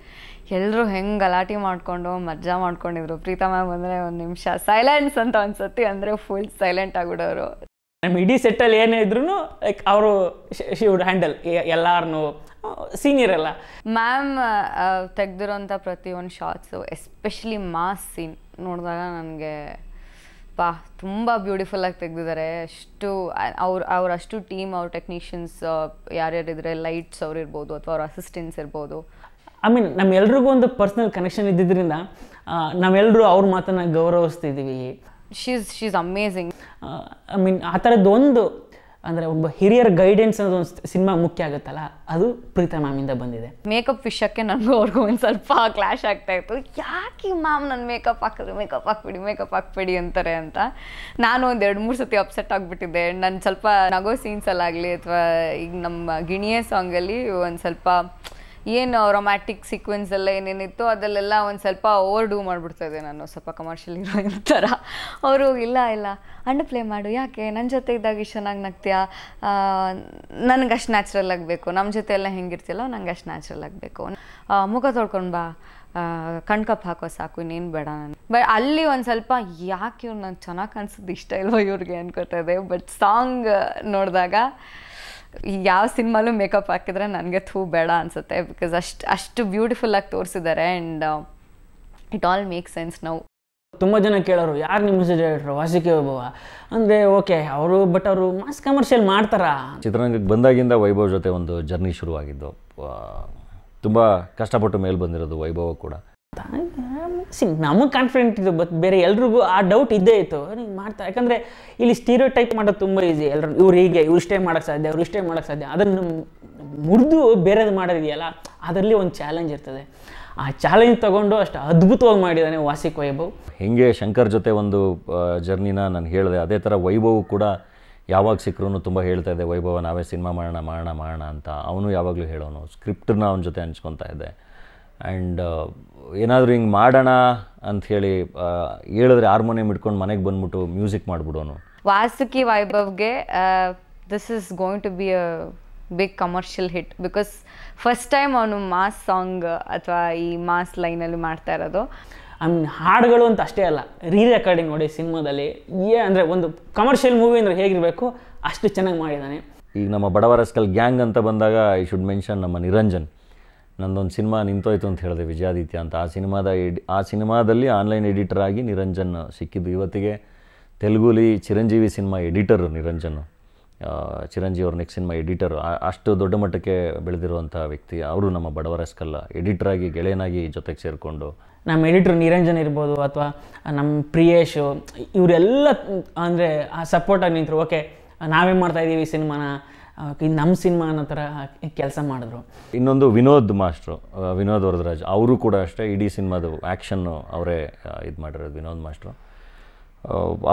ಎಲ್ಲರೂ ಹೆಂಗೆ ಗಲಾಟೆ ಮಾಡಿಕೊಂಡು ಮಜಾ ಮಾಡ್ಕೊಂಡಿದ್ರು. ಪ್ರೀತಾ ಮ್ಯಾಮ್ ಅಂದರೆ ಒಂದು ನಿಮಿಷ ಸೈಲೆನ್ಸ್ ಅಂತ ಅನ್ಸತ್ತೆ, ಅಂದರೆ ಫುಲ್ ಸೈಲೆಂಟ್ ಆಗಿಬಿಡೋರು. ನಮ್ಮ ಇಡೀ ಸೆಟ್ಟಲ್ಲಿ ಏನೇ ಇದ್ರೂ ಲೈಕ್ ಅವರು ಶಿ ವುಡ್ ಹ್ಯಾಂಡಲ್ ಎಲ್ಲಾರನ್ನೂ. ಸೀನಿಯರ್ ಅಲ್ಲ ಮ್ಯಾಮ್ ತೆಗೆದಿರೋಂಥ ಪ್ರತಿಯೊಂದು ಶಾರ್ಟ್ಸು, ಎಸ್ಪೆಷಲಿ ಮಾಸ್ ಸೀನ್ ನೋಡಿದಾಗ ನನಗೆ ಪಾ ತುಂಬ ಬ್ಯೂಟಿಫುಲ್ಲಾಗಿ ತೆಗೆದಿದ್ದಾರೆ. ಅಷ್ಟು ಅವ್ರಷ್ಟು ಟೀಮ್, ಅವ್ರ ಟೆಕ್ನಿಷಿಯನ್ಸ್ ಯಾರ್ಯಾರಿದ್ರೆ, ಲೈಟ್ಸ್ ಅವ್ರು ಇರ್ಬೋದು ಅಥವಾ ಅವ್ರ ಅಸಿಸ್ಟೆಂಟ್ಸ್ ಇರ್ಬೋದು, I mean, we all have a personal connection with them. We all have a Gauravastidivi. She's amazing. I mean, that's one hirier guidance in cinema. That's Preetha Ma'am. Makeup vishyakke nangu avargu ondu salpa clash aagta ittu. Yaaki ma'am nan makeup haakidre, makeup haakbidi antare anta. Nanu ondu 2-3 sati upset aagibitide. Nan salpa nago scenes alla agli athwa ig namma Giniye song alli ondu salpa ಏನು romantic sequence ಎಲ್ಲ ಏನೇನಿತ್ತು ಅದಲ್ಲೆಲ್ಲ ಒಂದು ಸ್ವಲ್ಪ over do ಮಾಡಿಬಿಡ್ತಾಯಿದ್ದೆ ನಾನು, ಸ್ವಲ್ಪ commercial heroine ಥರ. ಅವರು ಇಲ್ಲ ಅಂಡ್ ಪ್ಲೇ ಮಾಡು, ಯಾಕೆ ನನ್ನ ಜೊತೆ ಇದ್ದಾಗ ಇಷ್ಟು ಚೆನ್ನಾಗಿ ನಗ್ತೀಯ, ನನಗೆ ಅಷ್ಟು ನ್ಯಾಚುರಲ್ ಆಗಬೇಕು, ನಮ್ಮ ಜೊತೆ ಎಲ್ಲ ಹೆಂಗಿರ್ತಿಲ್ಲೋ ನಂಗೆ ಅಷ್ಟು ನ್ಯಾಚುರಲ್ ಆಗಬೇಕು, ಮುಖ ತೊಳ್ಕೊಂಡು ಬಾ, ಕಣ್ಕಪ್ ಹಾಕೋ ಸಾಕು, ಇನ್ನೇನು ಬೇಡ ನಾನು. ಬಟ್ ಅಲ್ಲಿ ಒಂದು ಸ್ವಲ್ಪ ಯಾಕೆ ಇವ್ರು ನಾನು ಚೆನ್ನಾಗಿ ಅನ್ಸೋದು ಇಷ್ಟ ಇಲ್ವೋ ಇವ್ರಿಗೆ ಅನ್ಕೋತಾ ಇದೆ. ಬಟ್ ಸಾಂಗ್ ನೋಡಿದಾಗ ಯಾವ ಸಿನಿಮಾಲೂ ಮೇಕಪ್ ಹಾಕಿದ್ರೆ ನನಗೆ ಥೂ ಬೇಡ ಅನಿಸುತ್ತೆ, ಬಿಕಾಸ್ ಅಷ್ಟು ಬ್ಯೂಟಿಫುಲ್ ಆಗಿ ತೋರಿಸಿದ್ದಾರೆ. And it all make sense now. ತುಂಬ ಜನ ಕೇಳೋರು, ಯಾರು ನಿಮ್ಮ ಮ್ಯೂಸಿಕ್ ಡೈರೆಕ್ಟ್ರು ವಾಸಿಕೆ ವೈಭವ ಅಂದರೆ ಓಕೆ ಅವರು, ಬಟ್ ಅವರು ಮಾಸ್ ಕಮರ್ಷಿಯಲ್ ಮಾಡ್ತಾರಾ? ಚಿತ್ರರಂಗಕ್ಕೆ ಬಂದಾಗಿಂದ ವೈಭವ್ ಜೊತೆ ಒಂದು ಜರ್ನಿ ಶುರುವಾಗಿದ್ದು, ತುಂಬ ಕಷ್ಟಪಟ್ಟು ಮೇಲೆ ಬಂದಿರೋದು ವೈಭವ ಕೂಡ. ನಮಗೆ ಕಾನ್ಫಿಡೆಂಟ್ ಇತ್ತು, ಬಟ್ ಬೇರೆ ಎಲ್ರಿಗೂ ಆ ಡೌಟ್ ಇದ್ದೇ ಇತ್ತು ಹಿಂಗೆ ಮಾಡ್ತಾರೆ. ಯಾಕಂದರೆ ಇಲ್ಲಿ ಸ್ಟೀರಿಯೋ ಟೈಪ್ ಮಾಡೋದು ತುಂಬ ಈಸಿ, ಎಲ್ಲರೂ ಇವ್ರು ಹೀಗೆ, ಇವ್ರು ಇಷ್ಟೇ ಮಾಡೋಕ್ಕೆ ಸಾಧ್ಯ, ಅವ್ರು ಇಷ್ಟೇ ಮಾಡೋಕ್ಕೆ ಸಾಧ್ಯ. ಅದನ್ನು ಮುರಿದು ಬೇರೆದು ಮಾಡೋದಿದೆಯಲ್ಲ, ಅದರಲ್ಲಿ ಒಂದು ಚಾಲೆಂಜ್ ಇರ್ತದೆ. ಆ ಚಾಲೆಂಜ್ ತೊಗೊಂಡು ಅಷ್ಟು ಅದ್ಭುತವಾಗಿ ಮಾಡಿದ್ದಾನೆ ವಾಸಿಕ್ ವೈಭವ್. ಹೇಗೆ ಶಂಕರ್ ಜೊತೆ ಒಂದು ಜರ್ನಿನ ನಾನು ಹೇಳಿದೆ, ಅದೇ ಥರ ವೈಭವ್ ಕೂಡ ಯಾವಾಗ ಸಿಕ್ಕರೂ ತುಂಬ ಹೇಳ್ತಾ ಇದೆ, ವೈಭವ ನಾವೇ ಸಿನಿಮಾ ಮಾಡೋಣ ಅಂತ. ಅವನು ಯಾವಾಗಲೂ ಹೇಳೋನು, ಸ್ಕ್ರಿಪ್ಟನ್ನ ಅವನ ಜೊತೆ ಹಂಚ್ಕೊತಾ ಇದೆ. ಆ್ಯಂಡ್ ಏನಾದರೂ ಹಿಂಗೆ ಮಾಡೋಣ ಅಂಥೇಳಿ ಹೇಳಿದ್ರೆ ಹಾರ್ಮೋನಿಯಂ ಇಟ್ಕೊಂಡು ಮನೆಗೆ ಬಂದ್ಬಿಟ್ಟು ಮ್ಯೂಸಿಕ್ ಮಾಡಿಬಿಡೋನು. ವಾಸುಕಿ ವೈಭವ್ಗೆ this is going to be a big commercial hit, because first time ಅವನು ಮಾಸ್ ಸಾಂಗ್ ಅಥವಾ ಈ ಮಾಸ್ ಲೈನಲ್ಲಿ ಮಾಡ್ತಾ ಇರೋದು. ಐ ಮೀನ್ ಹಾಡುಗಳು ಅಂತ ಅಷ್ಟೇ ಅಲ್ಲ, ರೀ ರೆಕಾರ್ಡಿಂಗ್ ನೋಡಿ ಸಿನಿಮಾದಲ್ಲಿ ಅಂದರೆ ಒಂದು ಕಮರ್ಷಿಯಲ್ ಮೂವಿ ಅಂದರೆ ಹೇಗಿರಬೇಕು ಅಷ್ಟು ಚೆನ್ನಾಗಿ ಮಾಡಿದ್ದಾನೆ. ಈಗ ನಮ್ಮ ಬಡವ ರಸ್ಕಲ್ ಗ್ಯಾಂಗ್ ಅಂತ ಬಂದಾಗ ಐ ಶುಡ್ ಮೆನ್ಷನ್ ನಮ್ಮ ನಿರಂಜನ್. ನಂದೊಂದು ಸಿನಿಮಾ ನಿಂತೋಯ್ತು ಅಂತ ಹೇಳಿದೆ, ವಿಜಯಾದಿತ್ಯ ಅಂತ. ಆ ಸಿನಿಮಾದಲ್ಲಿ ಆನ್ಲೈನ್ ಎಡಿಟರ್ ಆಗಿ ನಿರಂಜನ್ ಸಿಕ್ಕಿದ್ದು. ಇವತ್ತಿಗೆ ತೆಲುಗುಲಿ ಚಿರಂಜೀವಿ ಸಿನಿಮಾ ಎಡಿಟರು ನಿರಂಜನ್ನು, ಚಿರಂಜೀವಿ ಅವ್ರ ನೆಕ್ಸ್ಟ್ ಸಿನಿಮಾ ಎಡಿಟರು. ಅಷ್ಟು ದೊಡ್ಡ ಮಟ್ಟಕ್ಕೆ ಬೆಳೆದಿರುವಂಥ ವ್ಯಕ್ತಿ ಅವರು. ನಮ್ಮ ಬಡವ ರಸ್ಕಲ್ ಎಡಿಟರಾಗಿ ಗೆಳೆಯನಾಗಿ ಜೊತೆಗೆ ಸೇರಿಕೊಂಡು, ನಮ್ಮ ಎಡಿಟ್ರು ನಿರಂಜನ್ ಇರ್ಬೋದು ಅಥವಾ ನಮ್ಮ ಪ್ರಿಯೇಶು, ಇವರೆಲ್ಲ ಅಂದರೆ ಆ ಸಪೋರ್ಟಾಗಿ ನಿಂತರು. ಓಕೆ ನಾವೇ ಮಾಡ್ತಾಯಿದ್ದೀವಿ ಸಿನಿಮಾನ, ಇದು ನಮ್ಮ ಸಿನಿಮಾ ಅನ್ನೋ ಥರ ಕೆಲಸ ಮಾಡಿದ್ರು. ಇನ್ನೊಂದು ವಿನೋದ್ ಮಾಸ್ಟ್ರು, ವಿನೋದ್ ವರದರಾಜ್, ಅವರು ಕೂಡ ಅಷ್ಟೇ ಇಡೀ ಸಿನಿಮಾದು ಆ್ಯಕ್ಷನ್ನು ಅವರೇ ಇದು ಮಾಡಿರೋದು ವಿನೋದ್ ಮಾಸ್ಟ್ರು.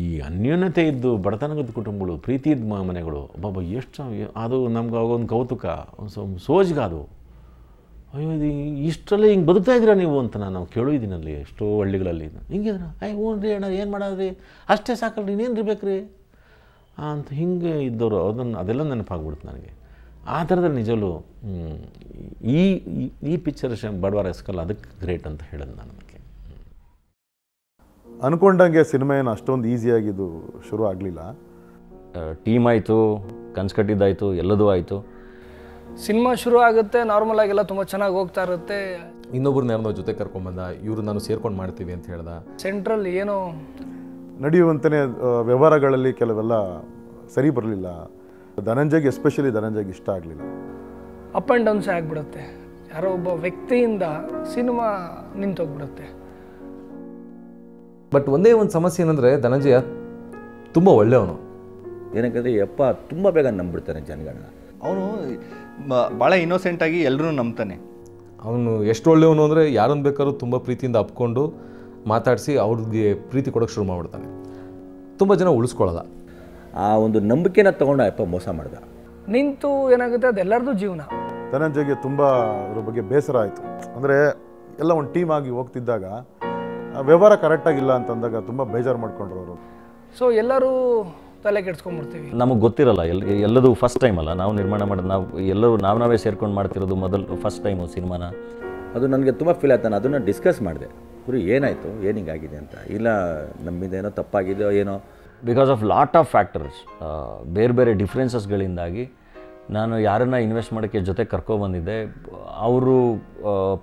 ಈ ಅನ್ಯೋನ್ಯತೆ ಇದ್ದು ಬಡತನಗದ ಕುಟುಂಬಗಳು, ಪ್ರೀತಿ ಇದ್ದ ಮನೆಗಳು, ಬಾಬಾ ಎಷ್ಟು ಅದು ನಮ್ಗೆ ಆಗೊಂದು ಕೌತುಕ, ಸೋಜ್ಗ ಅದು. ಅಯ್ಯೋ ಇದು ಇಷ್ಟರಲ್ಲೇ ಹಿಂಗೆ ಬದುಕ್ತಾ ಇದ್ದೀರಾ ನೀವು ಅಂತ ನಾನು ಕೇಳಿದ್ದೀನಲ್ಲಿ ಎಷ್ಟೋ ಹಳ್ಳಿಗಳಲ್ಲಿ. ಹಿಂಗಿದ್ರ ಅಯ್ಯ ಹ್ಞೂ ರೀ ಅಣ್ಣ ಏನು ಮಾಡೋದ್ರಿ ಅಷ್ಟೇ ಸಾಕಲ್ರಿ ಇನ್ನೇನು ಇರ್ಬೇಕ್ರಿ ಅಂತ ಹಿಂಗೆ ಇದ್ದವರು ಅದನ್ನು ಅದೆಲ್ಲ ನೆನಪಾಗ್ಬಿಡುತ್ತೆ ನನಗೆ. ಆ ಥರದಲ್ಲಿ ನಿಜಲು ಈ ಈ ಪಿಕ್ಚರ್ ಬಡವ ರಾಸ್ಕಲ್ ಅದಕ್ಕೆ ಗ್ರೇಟ್ ಅಂತ ಹೇಳೋದು ನಾನು. ಅದಕ್ಕೆ ಅಂದ್ಕೊಂಡಂಗೆ ಸಿನಿಮಾ ಏನು ಅಷ್ಟೊಂದು ಈಸಿಯಾಗಿದ್ದು ಶುರು ಆಗಲಿಲ್ಲ. ಟೀಮ್ ಆಯಿತು, ಕನ್ಸು ಕಟ್ಟಿದ್ದಾಯಿತು, ಎಲ್ಲದೂ ಆಯಿತು. ಸಿನಿಮಾ ಶುರು ಆಗುತ್ತೆ, ನಾರ್ಮಲ್ ಆಗೆಲ್ಲ ತುಂಬ ಚೆನ್ನಾಗಿ ಹೋಗ್ತಾ ಇರುತ್ತೆ. ಇನ್ನೊಬ್ರನ್ನ ಯಾರನ್ನೋ ಜೊತೆ ಕರ್ಕೊಂಬಂದ, ಇವರು ನಾನು ಸೇರ್ಕೊಂಡು ಮಾಡ್ತೀವಿ ಅಂತ ಹೇಳ್ದ. ಸೆಂಟ್ರಲ್ ಏನೋ ನಡೆಯುವಂತನೇ ವ್ಯವಹಾರಗಳಲ್ಲಿ ಕೆಲವೆಲ್ಲ ಸರಿ ಬರಲಿಲ್ಲ. ಧನಂಜಯ್ಗೆ ಎಸ್ಪೆಷಲಿ ಧನಂಜಯ್ಗೆ ಇಷ್ಟ ಆಗಲಿಲ್ಲ. ಅಪ್ ಆ್ಯಂಡ್ ಡೌನ್ಸ್ ಆಗಿಬಿಡುತ್ತೆ. ಯಾರೋ ಒಬ್ಬ ವ್ಯಕ್ತಿಯಿಂದ ಸಿನಿಮಾ ನಿಂತೋಗ್ಬಿಡುತ್ತೆ. ಬಟ್ ಒಂದೇ ಒಂದು ಸಮಸ್ಯೆ ಏನಂದರೆ ಧನಂಜಯ ತುಂಬ ಒಳ್ಳೆಯವನು. ಏನಕ್ಕೆ ಯಪ್ಪ ತುಂಬ ಬೇಗ ನಂಬಿಡ್ತಾನೆ ಜನಗಳನ್ನ. ಅವನು ಭಾಳ ಇನ್ನೋಸೆಂಟಾಗಿ ಎಲ್ಲರೂ ನಂಬ್ತಾನೆ. ಅವನು ಎಷ್ಟು ಒಳ್ಳೆಯವನು ಅಂದರೆ ಯಾರನ್ನು ಬೇಕಾದ್ರೂ ತುಂಬ ಪ್ರೀತಿಯಿಂದ ಅಪ್ಕೊಂಡು ಮಾತಾಡಿಸಿ ಅವ್ರಿಗೆ ಪ್ರೀತಿ ಕೊಡೋಕ್ಕೆ ಶುರು ಮಾಡಿಬಿಡ್ತಾನೆ. ತುಂಬ ಜನ ಉಳಿಸ್ಕೊಳ್ಳೋಲ್ಲ. ಆ ಒಂದು ನಂಬಿಕೆನ ತೊಗೊಂಡು ಅಪ್ಪ ಮೋಸ ಮಾಡಿದ ನಿಂತು ಏನಾಗುತ್ತೆ ಅದೆಲ್ಲರದು ಜೀವನ. ಧನಂಜಯ್ಗೆ ತುಂಬ ಅದ್ರ ಬಗ್ಗೆ ಬೇಸರ ಆಯಿತು. ಅಂದರೆ ಎಲ್ಲ ಒಂದು ಟೀಮ್ ಆಗಿ ಹೋಗ್ತಿದ್ದಾಗ ವ್ಯವಹಾರ ಕರೆಕ್ಟಾಗಿಲ್ಲ ಅಂತಂದಾಗ ತುಂಬ ಬೇಜಾರು ಮಾಡ್ಕೊಂಡ್ರು ಅವರು. ಸೊ ಎಲ್ಲರೂ ತಲೆ ಕೆಡ್ಸ್ಕೊಂಡ್ಬಿಡ್ತೀವಿ. ನಮಗೆ ಗೊತ್ತಿರಲ್ಲ ಎಲ್ಲದೂ ಫಸ್ಟ್ ಟೈಮ್ ಅಲ್ಲ ನಾವು ನಿರ್ಮಾಣ ಮಾಡೋದು. ನಾವು ಎಲ್ಲರೂ ನಾವೇ ಸೇರ್ಕೊಂಡು ಮಾಡ್ತಿರೋದು ಮೊದಲು ಫಸ್ಟ್ ಟೈಮು ಸಿನಿಮಾನ. ಅದು ನನಗೆ ತುಂಬ ಫೀಲ್ ಆಯ್ತಾನೆ. ಅದನ್ನು ಡಿಸ್ಕಸ್ ಮಾಡಿದೆ ಗುರು ಏನಾಯಿತು ಏನು ಹಿಂಗಾಗಿದೆ ಅಂತ. ಇಲ್ಲ ನಮ್ಮಿಂದ ಏನೋ ತಪ್ಪಾಗಿದೆಯೋ ಏನೋ because of lot of factors, ಬೇರೆ ಬೇರೆ ಡಿಫ್ರೆನ್ಸಸ್ಗಳಿಂದಾಗಿ ನಾನು ಯಾರನ್ನ ಇನ್ವೆಸ್ಟ್ ಮಾಡೋಕ್ಕೆ ಜೊತೆ ಕರ್ಕೊಬಂದಿದ್ದೆ. ಅವರು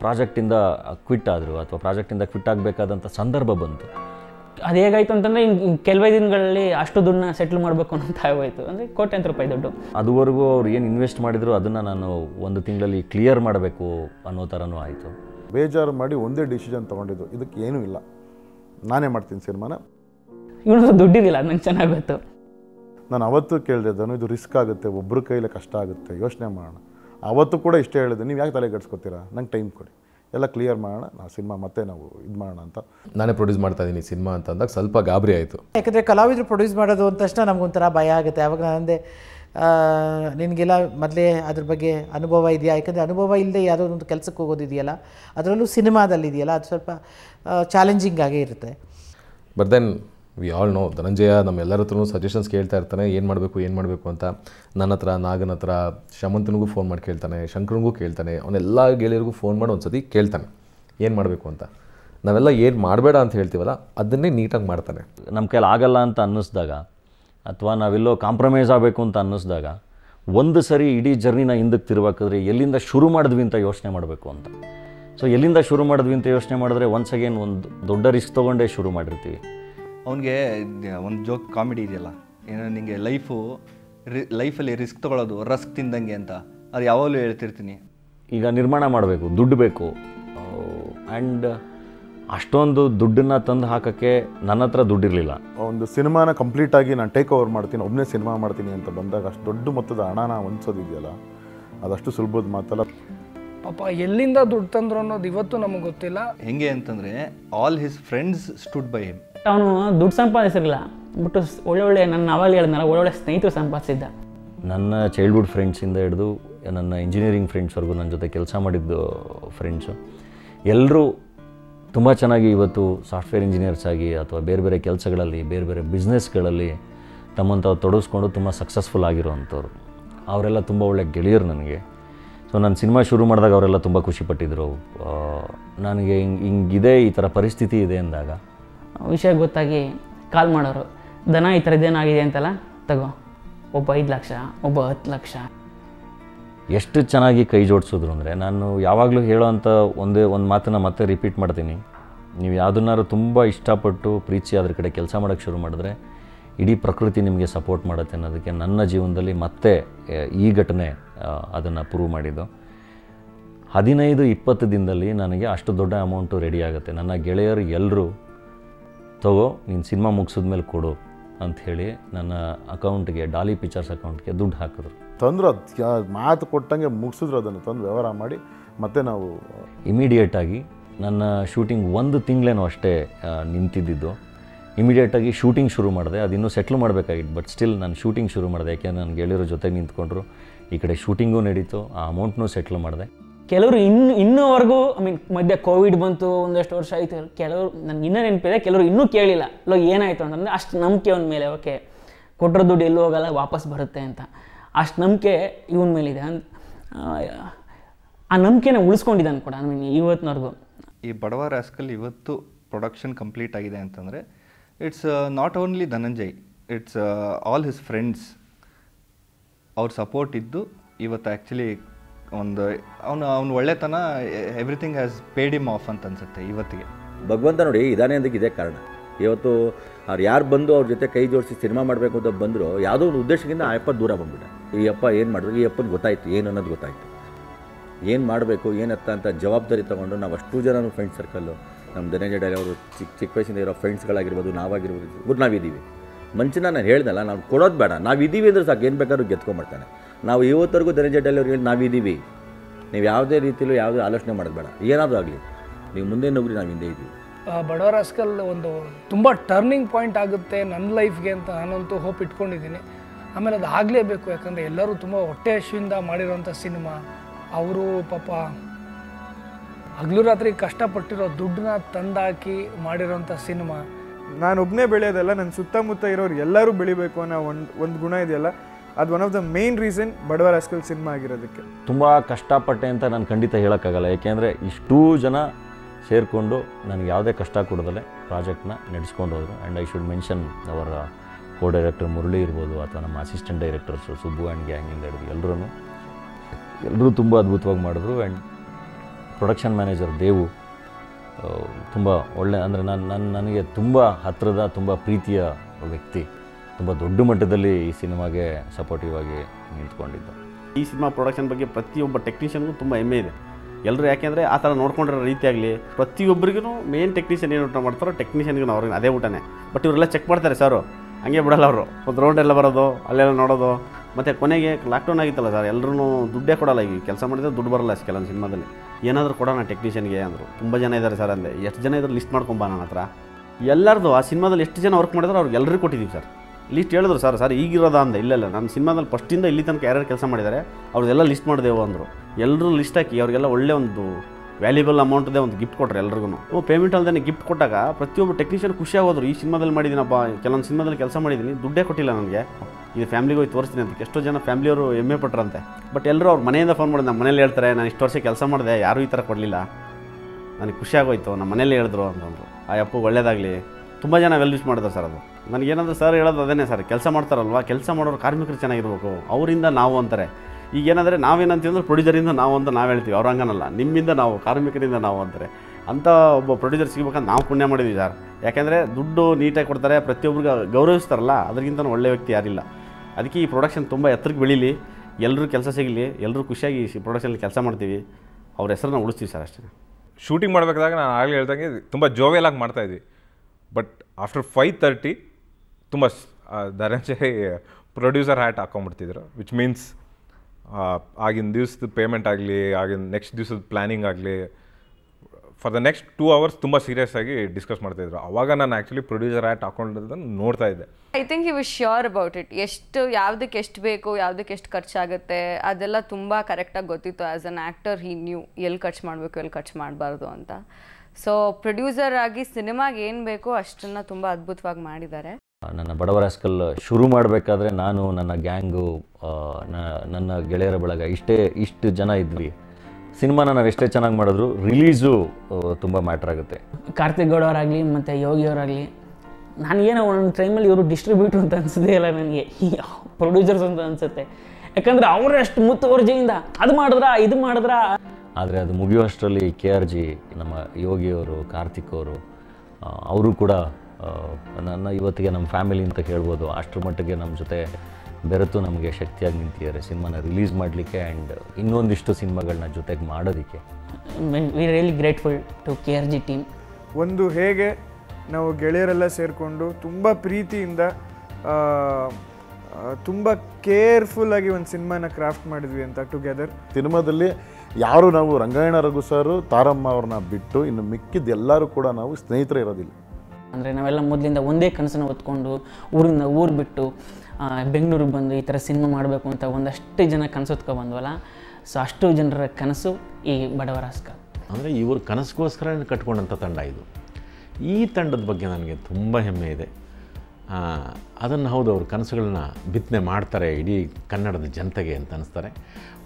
ಪ್ರಾಜೆಕ್ಟಿಂದ ಕ್ವಿಟ್ ಆದರು ಅಥವಾ ಪ್ರಾಜೆಕ್ಟಿಂದ ಕ್ವಿಟ್ ಆಗಬೇಕಾದಂಥ ಸಂದರ್ಭ ಬಂತು. ಅದು ಹೇಗಾಯಿತು ಅಂತಂದರೆ ಕೆಲವೇ ದಿನಗಳಲ್ಲಿ ಅಷ್ಟು ದುಡ್ಡನ್ನ ಸೆಟ್ಲ್ ಮಾಡಬೇಕು ಅನ್ನೋಂಥ ಆಗೋಯಿತು. ಅಂದರೆ ಕೋಟ್ಯಂತರ ರೂಪಾಯಿ ದುಡ್ಡು. ಅದುವರೆಗೂ ಅವ್ರು ಏನು ಇನ್ವೆಸ್ಟ್ ಮಾಡಿದ್ರು ಅದನ್ನು ನಾನು ಒಂದು ತಿಂಗಳಲ್ಲಿ ಕ್ಲಿಯರ್ ಮಾಡಬೇಕು ಅನ್ನೋ ಥರನೂ ಆಯಿತು. ಬೇಜಾರು ಮಾಡಿ ಒಂದೇ ಡಿಸಿಷನ್ ತೊಗೊಂಡಿದ್ದು, ಇದಕ್ಕೆ ಏನೂ ಇಲ್ಲ, ನಾನೇ ಮಾಡ್ತೀನಿ ಸಿನಿಮಾನ. ಇವನು ದುಡ್ಡಿದ್ದಿಲ್ಲ, ಅದು ನಂಗೆ ಚೆನ್ನಾಗಿ ಗೊತ್ತು. ನಾನು ಅವತ್ತು ಕೇಳಿದ್ದನು, ಇದು ರಿಸ್ಕ್ ಆಗುತ್ತೆ, ಒಬ್ಬರ ಕೈಯಲ್ಲಿ ಕಷ್ಟ ಆಗುತ್ತೆ, ಯೋಚನೆ ಮಾಡೋಣ. ಅವತ್ತು ಕೂಡ ಇಷ್ಟೇ ಹೇಳಿದೆ, ನೀವು ಯಾಕೆ ತಲೆ ಕೆಡಿಸ್ಕೊತೀರಾ, ನಂಗೆ ಟೈಮ್ ಕೊಡಿ, ಎಲ್ಲ ಕ್ಲಿಯರ್ ಮಾಡೋಣ, ನಾವು ಸಿನಿಮಾ ಮತ್ತೆ ನಾವು ಇದು ಮಾಡೋಣ ಅಂತ. ನಾನೇ ಪ್ರೊಡ್ಯೂಸ್ ಮಾಡ್ತಾ ಇದ್ದೀನಿ ಸಿನಿಮಾ ಅಂತ ಅಂದಾಗ ಸ್ವಲ್ಪ ಗಾಬರಿ ಆಯಿತು. ಯಾಕಂದರೆ ಕಲಾವಿದರು ಪ್ರೊಡ್ಯೂಸ್ ಮಾಡೋದು ಅಂದ ತಕ್ಷಣ ನಮಗೊಂಥರ ಭಯ ಆಗುತ್ತೆ. ಆವಾಗ ನಾನಂದೆ, ನಿನಗೆಲ್ಲ ಮೊದಲೇ ಅದ್ರ ಬಗ್ಗೆ ಅನುಭವ ಇದೆಯಾ? ಯಾಕಂದರೆ ಅನುಭವ ಇಲ್ಲದೆ ಯಾವುದೋ ಒಂದು ಕೆಲಸಕ್ಕೆ ಹೋಗೋದಿದೆಯಲ್ಲ, ಅದರಲ್ಲೂ ಸಿನಿಮಾದಲ್ಲಿ ಇದೆಯಲ್ಲ, ಅದು ಸ್ವಲ್ಪ ಚಾಲೆಂಜಿಂಗ್ ಆಗೇ ಇರುತ್ತೆ. But then we all know, Dhananjaya ನಮ್ಮೆಲ್ಲರ ಹತ್ರನೂ ಸಜೆಷನ್ಸ್ ಕೇಳ್ತಾ ಇರ್ತಾನೆ, ಏನು ಮಾಡಬೇಕು ಅಂತ. ನನ್ನ ಹತ್ರ, ನಾಗನ ಹತ್ರ, ಶಮಂತನಿಗೂ ಫೋನ್ ಮಾಡಿ ಕೇಳ್ತಾನೆ, ಶಂಕರನಿಗೂ ಕೇಳ್ತಾನೆ, ಅವನ್ನೆಲ್ಲ ಗೆಳೆಯರಿಗೂ ಫೋನ್ ಮಾಡಿ ಒಂದು ಸತಿ ಕೇಳ್ತಾನೆ ಏನು ಮಾಡಬೇಕು ಅಂತ. ನಾವೆಲ್ಲ ಏನು ಮಾಡಬೇಡ ಅಂತ ಹೇಳ್ತೀವಲ್ಲ ಅದನ್ನೇ ನೀಟಾಗಿ ಮಾಡ್ತಾನೆ. ನಮ್ಮ ಕೈಲಿ ಆಗಲ್ಲ ಅಂತ ಅನ್ನಿಸ್ದಾಗ ಅಥವಾ ನಾವೆಲ್ಲೋ ಕಾಂಪ್ರಮೈಸ್ ಆಗಬೇಕು ಅಂತ ಅನ್ನಿಸ್ದಾಗ ಒಂದು ಸರಿ ಇಡೀ ಜರ್ನಿನ ಹಿಂದಕ್ಕೆ ತಿರುಗಾಕಿದ್ರೆ ಎಲ್ಲಿಂದ ಶುರು ಮಾಡಿದ್ವಿ ಅಂತ ಯೋಚನೆ ಮಾಡಬೇಕು ಅಂತ. ಸೊ ಎಲ್ಲಿಂದ ಶುರು ಮಾಡಿದ್ವಿ ಅಂತ ಯೋಚನೆ ಮಾಡಿದ್ರೆ ಒನ್ಸ್ ಅಗೇನ್ ಒಂದು ದೊಡ್ಡ ರಿಸ್ಕ್ ತೊಗೊಂಡೇ ಶುರು ಮಾಡಿರ್ತೀವಿ. ಅವನಿಗೆ ಒಂದು ಜೋಕ್ ಕಾಮಿಡಿ ಇದೆಯಲ್ಲ, ಏನೋ ನಿಮಗೆ ಲೈಫಲ್ಲಿ ರಿಸ್ಕ್ ತೊಗೊಳ್ಳೋದು ರಸ್ಕ್ ತಿಂದಂಗೆ ಅಂತ, ಅದು ಯಾವಾಗಲೂ ಹೇಳ್ತಿರ್ತೀನಿ. ಈಗ ನಿರ್ಮಾಣ ಮಾಡಬೇಕು, ದುಡ್ಡು ಬೇಕು, ಆ್ಯಂಡ್ ಅಷ್ಟೊಂದು ದುಡ್ಡನ್ನು ತಂದು ಹಾಕೋಕ್ಕೆ ನನ್ನ ಹತ್ರ ದುಡ್ಡಿರಲಿಲ್ಲ. ಒಂದು ಸಿನಿಮಾನ ಕಂಪ್ಲೀಟಾಗಿ ನಾನು ಟೇಕ್ ಓವರ್ ಮಾಡ್ತೀನಿ, ಒಬ್ಬನೇ ಸಿನಿಮಾ ಮಾಡ್ತೀನಿ ಅಂತ ಬಂದಾಗ ಅಷ್ಟು ದೊಡ್ಡ ಮೊತ್ತದ ಹಣನ ಹೊಂದಿಸೋದಿದೆಯಲ್ಲ, ಅದಷ್ಟು ಸುಲಭದ ಮಾತಲ್ಲ. ಪಾಪ ಎಲ್ಲಿಂದ ದುಡ್ಡು ತಂದ್ರು ಅನ್ನೋದು ಇವತ್ತು ನಮಗೆ ಗೊತ್ತಿಲ್ಲ. ಹೆಂಗೆ ಅಂತಂದರೆ, all his friends stood by him. ಅವನು ದುಡ್ಡು ಸಂಪಾದಿಸಿರಲಿಲ್ಲ, ಬಟ್ ಒಳ್ಳೊಳ್ಳೆ ನನ್ನ ಅವಾಗ ಹೇಳಿದ್ನಲ್ಲ, ಒಳ್ಳೊಳ್ಳೆ ಸ್ನೇಹಿತರು ಸಂಪಾದಿಸಿದ್ದ. ನನ್ನ ಚೈಲ್ಡ್ಹುಡ್ ಫ್ರೆಂಡ್ಸಿಂದ ಹಿಡಿದು ನನ್ನ ಇಂಜಿನಿಯರಿಂಗ್ ಫ್ರೆಂಡ್ಸ್ವರೆಗೂ, ನನ್ನ ಜೊತೆ ಕೆಲಸ ಮಾಡಿದ್ದು ಫ್ರೆಂಡ್ಸು ಎಲ್ಲರೂ ತುಂಬ ಚೆನ್ನಾಗಿ ಇವತ್ತು ಸಾಫ್ಟ್ವೇರ್ ಇಂಜಿನಿಯರ್ಸ್ ಆಗಿ ಅಥವಾ ಬೇರೆ ಬೇರೆ ಕೆಲಸಗಳಲ್ಲಿ, ಬೇರೆ ಬೇರೆ ಬಿಸ್ನೆಸ್ಗಳಲ್ಲಿ ತಮ್ಮಂಥವ್ರು ತೊಡಗಿಸ್ಕೊಂಡು ತುಂಬ ಸಕ್ಸಸ್ಫುಲ್ ಆಗಿರೋವಂಥವ್ರು. ಅವರೆಲ್ಲ ತುಂಬ ಒಳ್ಳೆ ಗೆಳೆಯರು ನನಗೆ. ಸೊ ನಾನು ಸಿನಿಮಾ ಶುರು ಮಾಡಿದಾಗ ಅವರೆಲ್ಲ ತುಂಬ ಖುಷಿಪಟ್ಟಿದ್ದರು. ನನಗೆ ಹಿಂಗಿದೆ ಈ ಥರ ಪರಿಸ್ಥಿತಿ ಇದೆ ಅಂದಾಗ ವಿಷಯ ಗೊತ್ತಾಗಿ ಕಾಲ್ ಮಾಡೋರು, ದನ ಈ ಥರದ್ದು ಏನಾಗಿದೆ ಅಂತಲ್ಲ, ತಗೋ ಒಬ್ಬ 5 ಲಕ್ಷ, ಒಬ್ಬ 10 ಲಕ್ಷ. ಎಷ್ಟು ಚೆನ್ನಾಗಿ ಕೈ ಜೋಡಿಸಿದ್ರು ಅಂದರೆ, ನಾನು ಯಾವಾಗಲೂ ಹೇಳೋವಂಥ ಒಂದು ಮಾತನ್ನು ಮತ್ತೆ ರಿಪೀಟ್ ಮಾಡ್ತೀನಿ, ನೀವು ಯಾವುದನ್ನಾರು ತುಂಬ ಇಷ್ಟಪಟ್ಟು ಪ್ರೀತಿ ಅದ್ರ ಕಡೆ ಕೆಲಸ ಮಾಡೋಕ್ಕೆ ಶುರು ಮಾಡಿದ್ರೆ ಇಡೀ ಪ್ರಕೃತಿ ನಿಮಗೆ ಸಪೋರ್ಟ್ ಮಾಡುತ್ತೆ ಅನ್ನೋದಕ್ಕೆ ನನ್ನ ಜೀವನದಲ್ಲಿ ಮತ್ತೆ ಈ ಘಟನೆ ಅದನ್ನು ಪ್ರೂವ್ ಮಾಡಿದ್ದು. 15-20 ದಿನದಲ್ಲಿ ನನಗೆ ಅಷ್ಟು ದೊಡ್ಡ ಅಮೌಂಟು ರೆಡಿ ಆಗುತ್ತೆ. ನನ್ನ ಗೆಳೆಯರು ಎಲ್ಲರೂ ತಗೋ ನೀನು ಸಿನಿಮಾ ಮುಗಿಸಿದ ಮೇಲೆ ಕೊಡು ಅಂಥೇಳಿ ನನ್ನ ಅಕೌಂಟ್ಗೆ, ಡಾಲಿ ಪಿಕ್ಚರ್ಸ್ ಅಕೌಂಟ್ಗೆ ದುಡ್ಡು ಹಾಕಿದ್ರು. ತಂದರು, ಅದು ಮಾತು ಕೊಟ್ಟಂಗೆ ಮುಗಿಸಿದ್ರು, ಅದನ್ನು ತಂದು ವ್ಯವಹಾರ ಮಾಡಿ ಮತ್ತೆ ನಾವು ಇಮಿಡಿಯೇಟಾಗಿ ನನ್ನ ಶೂಟಿಂಗ್ 1 ತಿಂಗಳೇನೋ ಅಷ್ಟೇ ನಿಂತಿದ್ದು. ಇಮಿಡಿಯೇಟಾಗಿ ಶೂಟಿಂಗ್ ಶುರು ಮಾಡಿದೆ. ಅದು ಇನ್ನೂ ಸೆಟ್ಲ್ ಮಾಡಬೇಕಾಗಿತ್ತು, ಬಟ್ ಸ್ಟಿಲ್ ನಾನು ಶೂಟಿಂಗ್ ಶುರು ಮಾಡಿದೆ. ಯಾಕೆಂದರೆ ನನ್ನ ಗೆಳೆಯರ ಜೊತೆ ನಿಂತ್ಕೊಂಡ್ರು, ಈ ಕಡೆ ಶೂಟಿಂಗೂ ನಡೀತು, ಆ ಅಮೌಂಟ್ನೂ ಸೆಟ್ಲ್ ಮಾಡಿದೆ. ಕೆಲವರು ಇನ್ನೂವರೆಗೂ, ಐ ಮೀನ್ ಮಧ್ಯೆ ಕೋವಿಡ್ ಬಂತು, ಒಂದಷ್ಟು ವರ್ಷ ಆಯಿತು, ಕೆಲವರು ನನಗೆ ಇನ್ನೂ ನೆನಪಿದೆ, ಕೆಲವರು ಇನ್ನೂ ಕೇಳಿಲ್ಲ ಲೋ ಏನಾಯಿತು ಅಂತಂದರೆ. ಅಷ್ಟು ನಂಬಿಕೆ ಅವನ ಮೇಲೆ, ಓಕೆ ಕೊಟ್ಟರೆ ದುಡ್ಡು ಎಲ್ಲೂ ಹೋಗಲ್ಲ, ವಾಪಸ್ ಬರುತ್ತೆ ಅಂತ ಅಷ್ಟು ನಂಬಿಕೆ ಇವನ ಮೇಲಿದೆ. ಆ ನಂಬಿಕೆನ ಉಳಿಸ್ಕೊಂಡಿದ್ದಾನೆ ಕೂಡ. ಐ ಮೀನ್ ಇವತ್ತಿನವರೆಗೂ ಈ ಬಡವ ರಾಸ್ಕಲ್ ಇವತ್ತು ಪ್ರೊಡಕ್ಷನ್ ಕಂಪ್ಲೀಟ್ ಆಗಿದೆ ಅಂತಂದರೆ it's not only Dhananjay, it's all his friends. ಅವ್ರ ಸಪೋರ್ಟ್ ಇದ್ದು ಇವತ್ತು ಆ್ಯಕ್ಚುಲಿ ಒಂದು ಅವನು ಒಳ್ಳೆತನ, everything has paid him off ಅಂತ ಅನಿಸುತ್ತೆ ಇವತ್ತಿಗೆ. ಭಗವಂತ ನೋಡಿ ಇದಾನೆ ಅಂದಕ್ಕೆ ಇದೇ ಕಾರಣ. ಇವತ್ತು ಅವ್ರು ಯಾರು ಬಂದು ಅವ್ರ ಜೊತೆ ಕೈ ಜೋಡಿಸಿ ಸಿನಿಮಾ ಮಾಡಬೇಕು ಅಂತ ಬಂದರು, ಯಾವುದೋ ಒಂದು ಉದ್ದೇಶದಿಂದ ಆ ಅಪ್ಪ ದೂರ ಬಂದ್ಬಿಟ್ಟ. ಈ ಅಪ್ಪ ಏನು ಮಾಡಿದ್ರು, ಈ ಅಪ್ಪನ ಗೊತ್ತಾಯಿತು ಏನು ಅನ್ನೋದು, ಗೊತ್ತಾಯಿತು ಏನು ಮಾಡಬೇಕು ಏನತ್ತ ಅಂತ ಜವಾಬ್ದಾರಿ ತೊಗೊಂಡು ನಾವು ಅಷ್ಟು ಜನ ಫ್ರೆಂಡ್ಸ್ ಸರ್ಕಲ್ಲು, ನಮ್ಮ ಧನಂಜಯ ಡೈಲಿ ಅವರು ಚಿಕ್ಕ ವಯಸ್ಸಿಂದ ಇರೋ ಫ್ರೆಂಡ್ಸ್ಗಳಾಗಿರ್ಬೋದು, ನಾವಾಗಿರ್ಬೋದು, ಗುಡ್ ನಾವಿದ್ದೀವಿ. ಮುಂಚಿನ ನಾನು ಹೇಳ್ದಲ್ಲ, ನಾವು ಕೊಡೋದು ಬೇಡ, ನಾವಿದ್ದೀವಿ ಅಂದರೆ ಸಾಕು, ಏನು ಬೇಕಾದ್ರೂ ಗೆದ್ಕೊಂಬರ್ತಾನೆ. ನಾವು ಇವತ್ತರೆಗೂ ಧನಂಜಯ ಡೈಲಿ ಅವ್ರಿಗೆ ಹೇಳಿ ನಾವಿದ್ದೀವಿ, ನೀವು ಯಾವುದೇ ರೀತಿಯಲ್ಲೂ ಯಾವುದೇ ಆಲೋಚನೆ ಮಾಡೋದು ಬೇಡ, ಏನಾದರೂ ಆಗಲಿ ನೀವು ಮುಂದೆ ನುಗ್ರಿ, ನಾವು ಹಿಂದೆ ಇದ್ದೀವಿ. ಬಡವ ರಾಸ್ಕಲ್ ಒಂದು ತುಂಬ ಟರ್ನಿಂಗ್ ಪಾಯಿಂಟ್ ಆಗುತ್ತೆ ನನ್ನ ಲೈಫ್ಗೆ ಅಂತ ನಾನಂತೂ ಹೋಪ್ ಇಟ್ಕೊಂಡಿದ್ದೀನಿ. ಆಮೇಲೆ ಅದು ಆಗಲೇಬೇಕು, ಯಾಕಂದರೆ ಎಲ್ಲರೂ ತುಂಬ ಹೊಟ್ಟೆ ಹಸಿವಿಂದ ಮಾಡಿರೋಂಥ ಸಿನಿಮಾ. ಅವರು ಪಾಪ ಹಗಲು ರಾತ್ರಿ ಕಷ್ಟಪಟ್ಟಿರೋ ದುಡ್ಡನ್ನ ತಂದಾಕಿ ಮಾಡಿರೋಂಥ ಸಿನಿಮಾ. ನಾನೊಬ್ಬನೇ ಬೆಳೆಯೋದಲ್ಲ, ನನ್ನ ಸುತ್ತಮುತ್ತ ಇರೋರು ಎಲ್ಲರೂ ಬೆಳಿಬೇಕು ಅನ್ನೋ ಒಂದು ಗುಣ ಇದೆಯಲ್ಲ, ಅದು one of the main reason ಬಡವ ರಾಸ್ಕಲ್ cinema ಆಗಿರೋದಕ್ಕೆ. ತುಂಬ ಕಷ್ಟಪಟ್ಟೆ ಅಂತ ನಾನು ಖಂಡಿತ ಹೇಳೋಕ್ಕಾಗಲ್ಲ, ಏಕೆಂದರೆ ಇಷ್ಟೂ ಜನ ಸೇರಿಕೊಂಡು ನನಗೆ ಯಾವುದೇ ಕಷ್ಟ ಕೊಡದಲ್ಲೇ ಪ್ರಾಜೆಕ್ಟ್ನ ನಡೆಸ್ಕೊಂಡು ಹೋದರು. And I should mention our co-director Murli irbodu atha nama assistant directors Subbu and gang inda idu ಎಲ್ಲರೂ ತುಂಬಾ ಅದ್ಭುತವಾಗಿ ಮಾಡಿದ್ರು ಅಂಡ್ ಪ್ರೊಡಕ್ಷನ್ ಮ್ಯಾನೇಜರ್ ದೇವು ತುಂಬಾ ಒಳ್ಳೆ ಅಂದ್ರೆ ನನಗೆ ತುಂಬಾ ಹತ್ತಿರದ ತುಂಬಾ ಪ್ರೀತಿಯ ವ್ಯಕ್ತಿ ತುಂಬಾ ದೊಡ್ಡ ಮಟ್ಟದಲ್ಲಿ ಈ ಸಿನಿಮಾಗೆ ಸಪೋರ್ಟಿವ್ ಆಗಿ ನಿಂತುಕೊಂಡಿದ್ದ ಈ ಸಿನಿಮಾ ಪ್ರೊಡಕ್ಷನ್ ಬಗ್ಗೆ ಪ್ರತಿಯೊಬ್ಬ ಟೆಕ್ನಿಷಿಯನ್ಗೂ ತುಂಬಾ ಹೆಮ್ಮೆ ಇದೆ ಎಲ್ಲರೂ ಯಾಕೆಂದ್ರೆ ಆ ತರ ನೋಡ್ಕೊಂಡಿರೋ ರೀತಿ ಆಗಲಿ ಪ್ರತಿಯೊಬ್ಬರಿಗೂ ಮೇನ್ ಟೆಕ್ನಿಷಿಯನ್ ಏನು ಊಟ ಮಾಡ್ತಾರೋ ಟೆಕ್ನಿಷಿಯನ್ಗೂ ಅವರಿಗೆ ಅದೇ ಊಟನೇ ಬಟ್ ಇವರೆಲ್ಲ ಚೆಕ್ ಮಾಡ್ತಾರೆ ಸರ್ ಹಂಗೆ ಬಿಡಲ್ಲ ಅವರು ಒಂದು ರೌಂಡ್ ಎಲ್ಲ ಬರೋದು ಅಲ್ಲೆಲ್ಲ ನೋಡೋದು ಮತ್ತೆ ಕೊನೆಗೆ ಲಾಕ್ಡೌನ್ ಆಗಿತ್ತಲ್ಲ ಸರ್ ಎಲ್ಲರೂ ದುಡ್ಡೇ ಕೊಡಲ್ಲ ಈಗ ಕೆಲಸ ಮಾಡಿದ್ರೆ ದುಡ್ಡು ಬರಲ್ಲ ಅಷ್ಟು ಕೆಲವೊಂದು ಸಿನಿಮಾದಲ್ಲಿ ಏನಾದರೂ ಕೊಡೋಣ ಟೆಕ್ನಿಷಿಯನ್ಗೆ ಅಂದರು ತುಂಬ ಜನ ಇದ್ದಾರೆ ಸರ್ ಅಂದರೆ ಎಷ್ಟು ಜನ ಇದ್ರೆ ಲಿಸ್ಟ್ ಮಾಡ್ಕೊಂಬ ನನ್ನ ಹತ್ರ ಎಲ್ಲರದು ಆ ಸಿನಿಮಾದಲ್ಲಿ ಎಷ್ಟು ಜನ ವರ್ಕ್ ಮಾಡಿದ್ರು ಅವ್ರಿಗೆ ಎಲ್ಲರಿಗೂ ಕೊಟ್ಟಿದ್ದೀವಿ ಸರ್ ಲಿಸ್ಟ್ ಹೇಳಿದ್ರು ಸರ್ ಸರ್ ಈಗಿರೋದ ಅಂದ ಇಲ್ಲ ನನ್ನ ಸಿನಿಮಾದಲ್ಲಿ ಫಸ್ಟಿಂದ ಇಲ್ಲಿ ತನಕ ಯಾರ್ಯಾರು ಕೆಲಸ ಮಾಡಿದ್ದಾರೆ ಅವ್ರದ್ದೆಲ್ಲ ಲಿಸ್ಟ್ ಮಾಡಿದೆವು ಅಂದರು ಎಲ್ಲರೂ ಲಿಸ್ಟ್ ಹಾಕಿ ಅವರಿಗೆಲ್ಲ ಒಳ್ಳೆ ಒಂದು ವ್ಯಾಲ್ಯೂಬಲ್ ಅಮೌಂಟ್ದೇ ಒಂದು ಗಿಫ್ಟ್ ಕೊಟ್ಟರೆ ಎಲ್ರಿಗೂ ಪೇಮೆಂಟ್ ಅಲ್ಲದೇ ಗಿಫ್ಟ್ ಕೊಟ್ಟಾಗ ಪ್ರತಿಯೊಬ್ಬ ಟೆಕ್ನಿಷಿಯನ್ ಖುಷಿಯಾಗಿ ಹೋದರು ಈ ಸಿನಿಮಾದಲ್ಲಿ ಮಾಡಿದ್ದೀನಪ್ಪ ಕೆಲವೊಂದು ಸಿನಿಮಾದಲ್ಲಿ ಕೆಲಸ ಮಾಡಿದ್ದೀನಿ ದುಡ್ಡೇ ಕೊಟ್ಟಿಲ್ಲ ನನಗೆ ಇದು ಫ್ಯಾಮಿಲಿಗೆ ಹೋಗಿ ತೋರಿಸ್ತೀನಿ ಅಂತ ಎಷ್ಟೋ ಜನ ಫ್ಯಾಮಿಲಿಯವರು ಹೆಮ್ಮೆ ಪಟ್ಟರಂತೆ ಬಟ್ ಎಲ್ಲರೂ ಅವ್ರ ಮನೆಯಿಂದ ಫೋನ್ ಮಾಡಿ ನಮ್ಮ ಮನೇಲಿ ಹೇಳ್ತಾರೆ ನಾನು ಇಷ್ಟು ವರ್ಷ ಕೆಲಸ ಮಾಡಿದೆ ಯಾರೂ ಈ ಥರ ಕೊಡಲಿಲ್ಲ ನನಗೆ ಖುಷಿಯಾಗೋಯ್ತು ನಮ್ಮ ಮನೇಲಿ ಹೇಳಿದ್ರು ಅಂತಂದರು ಆ ಅಪ್ಪು ಒಳ್ಳೇದಾಗಲಿ ತುಂಬ ಜನ ವೆಲ್ ವಿಶ್ ಮಾಡಿದ್ರು ಸರ್ ಅದು ನನಗೇನಾದರೂ ಸರ್ ಹೇಳೋದು ಅದೇನೇ ಸರ್ ಕೆಲಸ ಮಾಡ್ತಾರಲ್ವ ಕೆಲಸ ಮಾಡೋರು ಕಾರ್ಮಿಕರು ಚೆನ್ನಾಗಿರಬೇಕು ಅವರಿಂದ ನಾವು ಅಂತಾರೆ ಈಗೇನಾದರೆ ನಾವೇನಂತೀವಂದ್ರೆ ಪ್ರೊಡ್ಯೂಸರಿಂದ ನಾವು ಅಂತ ನಾವು ಹೇಳ್ತೀವಿ ಅವ್ರ ಹಂಗನಲ್ಲ ನಿಮ್ಮಿಂದ ನಾವು ಕಾರ್ಮಿಕರಿಂದ ನಾವು ಅಂತಾರೆ ಅಂಥ ಒಬ್ಬ ಪ್ರೊಡ್ಯೂಸರ್ ಸಿಗ್ಬೇಕಂತ ನಾವು ಪುಣ್ಯ ಮಾಡಿದ್ದೀವಿ ಸರ್ ಯಾಕೆಂದರೆ ದುಡ್ಡು ನೀಟಾಗಿ ಕೊಡ್ತಾರೆ ಪ್ರತಿಯೊಬ್ಬರಿಗೆ ಗೌರವಿಸ್ತಾರಲ್ಲ ಅದಕ್ಕಿಂತ ಒಳ್ಳೆ ವ್ಯಕ್ತಿ ಯಾರಿಲ್ಲ ಅದಕ್ಕೆ ಈ ಪ್ರೊಡಕ್ಷನ್ ತುಂಬ ಎತ್ತರಕ್ಕೆ ಬೆಳೀಲಿ ಎಲ್ಲರೂ ಕೆಲಸ ಸಿಗಲಿ ಎಲ್ಲರೂ ಖುಷಿಯಾಗಿ ಈ ಪ್ರೊಡಕ್ಷನಲ್ಲಿ ಕೆಲಸ ಮಾಡ್ತೀವಿ ಅವ್ರ ಹೆಸರನ್ನ ಉಳಿಸ್ತೀವಿ ಸರ್ ಅಷ್ಟೇ ಶೂಟಿಂಗ್ ಮಾಡಬೇಕಾದಾಗ ನಾನು ಆಗಲೇ ಹೇಳ್ದಂಗೆ ತುಂಬ ಜೋವೆಲಾಗಿ ಮಾಡ್ತಾಯಿದ್ವಿ ಬಟ್ ಆಫ್ಟರ್ 5:30 ತುಂಬ ಧನಂಜಯ್ ಪ್ರೊಡ್ಯೂಸರ್ ಹ್ಯಾಟ್ ಹಾಕೊಂಡ್ಬಿಡ್ತಿದ್ರು ವಿಚ್ ಮೀನ್ಸ್ ಆಗಿನ ದಿವಸದ ಪೇಮೆಂಟ್ ಆಗಲಿ ಆಗಿನ ನೆಕ್ಸ್ಟ್ ದಿವಸದ ಪ್ಲ್ಯಾನಿಂಗ್ ಆಗಲಿ ಫಾರ್ ದ ನೆಕ್ಸ್ಟ್ 2 hours ತುಂಬ ಸೀರಿಯಸ್ ಆಗಿ ಡಿಸ್ಕಸ್ ಮಾಡ್ತಾಯಿದ್ರು ಅವಾಗ ನಾನು ಆ್ಯಕ್ಚುಲಿ ಪ್ರೊಡ್ಯೂಸರ್ ಆ್ಯಕ್ಟ್ ಹಾಕೊಂಡಿದ್ದನ್ನು ನೋಡ್ತಾ ಇದ್ದೆ I think he was sure about it ಎಷ್ಟು ಯಾವುದಕ್ಕೆ ಎಷ್ಟು ಬೇಕು ಯಾವುದಕ್ಕೆ ಎಷ್ಟು ಖರ್ಚಾಗುತ್ತೆ ಅದೆಲ್ಲ ತುಂಬ ಕರೆಕ್ಟಾಗಿ ಗೊತ್ತಿತ್ತು as an actor he knew ಎಲ್ಲಿ ಖರ್ಚು ಮಾಡಬೇಕು ಎಲ್ಲಿ ಖರ್ಚು ಮಾಡಬಾರ್ದು ಅಂತ ಸೊ ಪ್ರೊಡ್ಯೂಸರ್ ಆಗಿ ಸಿನಿಮಾಗೆ ಏನು ಬೇಕೋ ಅಷ್ಟನ್ನು ತುಂಬ ಅದ್ಭುತವಾಗಿ ಮಾಡಿದ್ದಾರೆ ನನ್ನ ಬಡವ ರಾಸ್ಕಲ್ ಶುರು ಮಾಡಬೇಕಾದ್ರೆ ನಾನು ನನ್ನ ಗ್ಯಾಂಗು ನನ್ನ ಗೆಳೆಯರ ಬಳಗ ಇಷ್ಟು ಜನ ಇದ್ವಿ ಸಿನಿಮಾನ ನಾವು ಎಷ್ಟೇ ಚೆನ್ನಾಗಿ ಮಾಡಿದ್ರು ರಿಲೀಸು ತುಂಬ ಮ್ಯಾಟ್ರ್ ಆಗುತ್ತೆ ಕಾರ್ತಿಕ್ ಗೌಡ ಅವರಾಗಲಿ ಮತ್ತು ಯೋಗಿ ಅವರಾಗಲಿ ನನಗೇನೋ ಒಂದು ಟೈಮಲ್ಲಿ ಇವರು ಡಿಸ್ಟ್ರಿಬ್ಯೂಟ್ರ್ ಅಂತ ಅನಿಸೋದೇ ಇಲ್ಲ ನನಗೆ ಪ್ರೊಡ್ಯೂಸರ್ಸ್ ಅಂತ ಅನಿಸುತ್ತೆ ಯಾಕಂದರೆ ಅವರಷ್ಟು ಮುತ್ತುವರ್ಜಿಯಿಂದ ಅದು ಮಾಡಿದ್ರಾ ಇದು ಮಾಡಿದ್ರಾ ಆದರೆ ಅದು ಮುಗಿಯುವಷ್ಟರಲ್ಲಿ KRG ನಮ್ಮ ಯೋಗಿಯವರು ಕಾರ್ತಿಕ್ ಅವರು ಕೂಡ ನನ್ನ ಇವತ್ತಿಗೆ ನಮ್ಮ ಫ್ಯಾಮಿಲಿ ಅಂತ ಹೇಳ್ಬೋದು ಅಷ್ಟರ ಮಟ್ಟಿಗೆ ನಮ್ಮ ಜೊತೆ ಬೆರೆತು ನಮಗೆ ಶಕ್ತಿಯಾಗಿ ನಿಂತಿದ್ದಾರೆ ಸಿನಿಮಾನ ರಿಲೀಸ್ ಮಾಡಲಿಕ್ಕೆ ಆ್ಯಂಡ್ ಇನ್ನೊಂದಿಷ್ಟು ಸಿನಿಮಾಗಳನ್ನ ಜೊತೆಗೆ ಮಾಡೋದಕ್ಕೆ we really grateful to KRG team ಒಂದು ಹೇಗೆ ನಾವು ಗೆಳೆಯರೆಲ್ಲ ಸೇರಿಕೊಂಡು ತುಂಬ ಪ್ರೀತಿಯಿಂದ ತುಂಬ ಕೇರ್ಫುಲ್ಲಾಗಿ ಒಂದು ಸಿನಿಮಾನ ಕ್ರಾಫ್ಟ್ ಮಾಡಿದ್ವಿ ಅಂತ ಟುಗೆದರ್ ಸಿನಿಮಾದಲ್ಲಿ ಯಾರು ನಾವು ರಂಗಾಯಣ ರಘು ಸರ್ ತಾರಮ್ಮ ಅವ್ರನ್ನ ಬಿಟ್ಟು ಇನ್ನು ಮಿಕ್ಕಿದ ಎಲ್ಲರೂ ಕೂಡ ನಾವು ಸ್ನೇಹಿತರೇ ಇರೋದಿಲ್ಲ ಅಂದರೆ ನಾವೆಲ್ಲ ಮೊದಲಿಂದ ಒಂದೇ ಕನಸನ್ನು ಹೊತ್ಕೊಂಡು ಊರಿಂದ ಊರು ಬಿಟ್ಟು ಬೆಂಗಳೂರಿಗೆ ಬಂದು ಈ ಥರ ಸಿನಿಮಾ ಮಾಡಬೇಕು ಅಂತ ಒಂದಷ್ಟು ಜನ ಕನಸು ಹೊತ್ಕೊಬಂದ್ವಲ್ಲ ಸೊ ಅಷ್ಟು ಜನರ ಕನಸು ಈ ಬಡವ ರಾಸ್ಕಲ್ ಅಂದರೆ ಇವರು ಕನಸಿಗೋಸ್ಕರ ಕಟ್ಕೊಂಡಂಥ ತಂಡ ಇದು ಈ ತಂಡದ ಬಗ್ಗೆ ನನಗೆ ತುಂಬ ಹೆಮ್ಮೆ ಇದೆ ಅದನ್ನು ಹೌದು ಅವರು ಕನಸುಗಳನ್ನ ಬಿತ್ತನೆ ಮಾಡ್ತಾರೆ ಇಡೀ ಕನ್ನಡದ ಜನತೆಗೆ ಅಂತ ಅನ್ನಿಸ್ತಾರೆ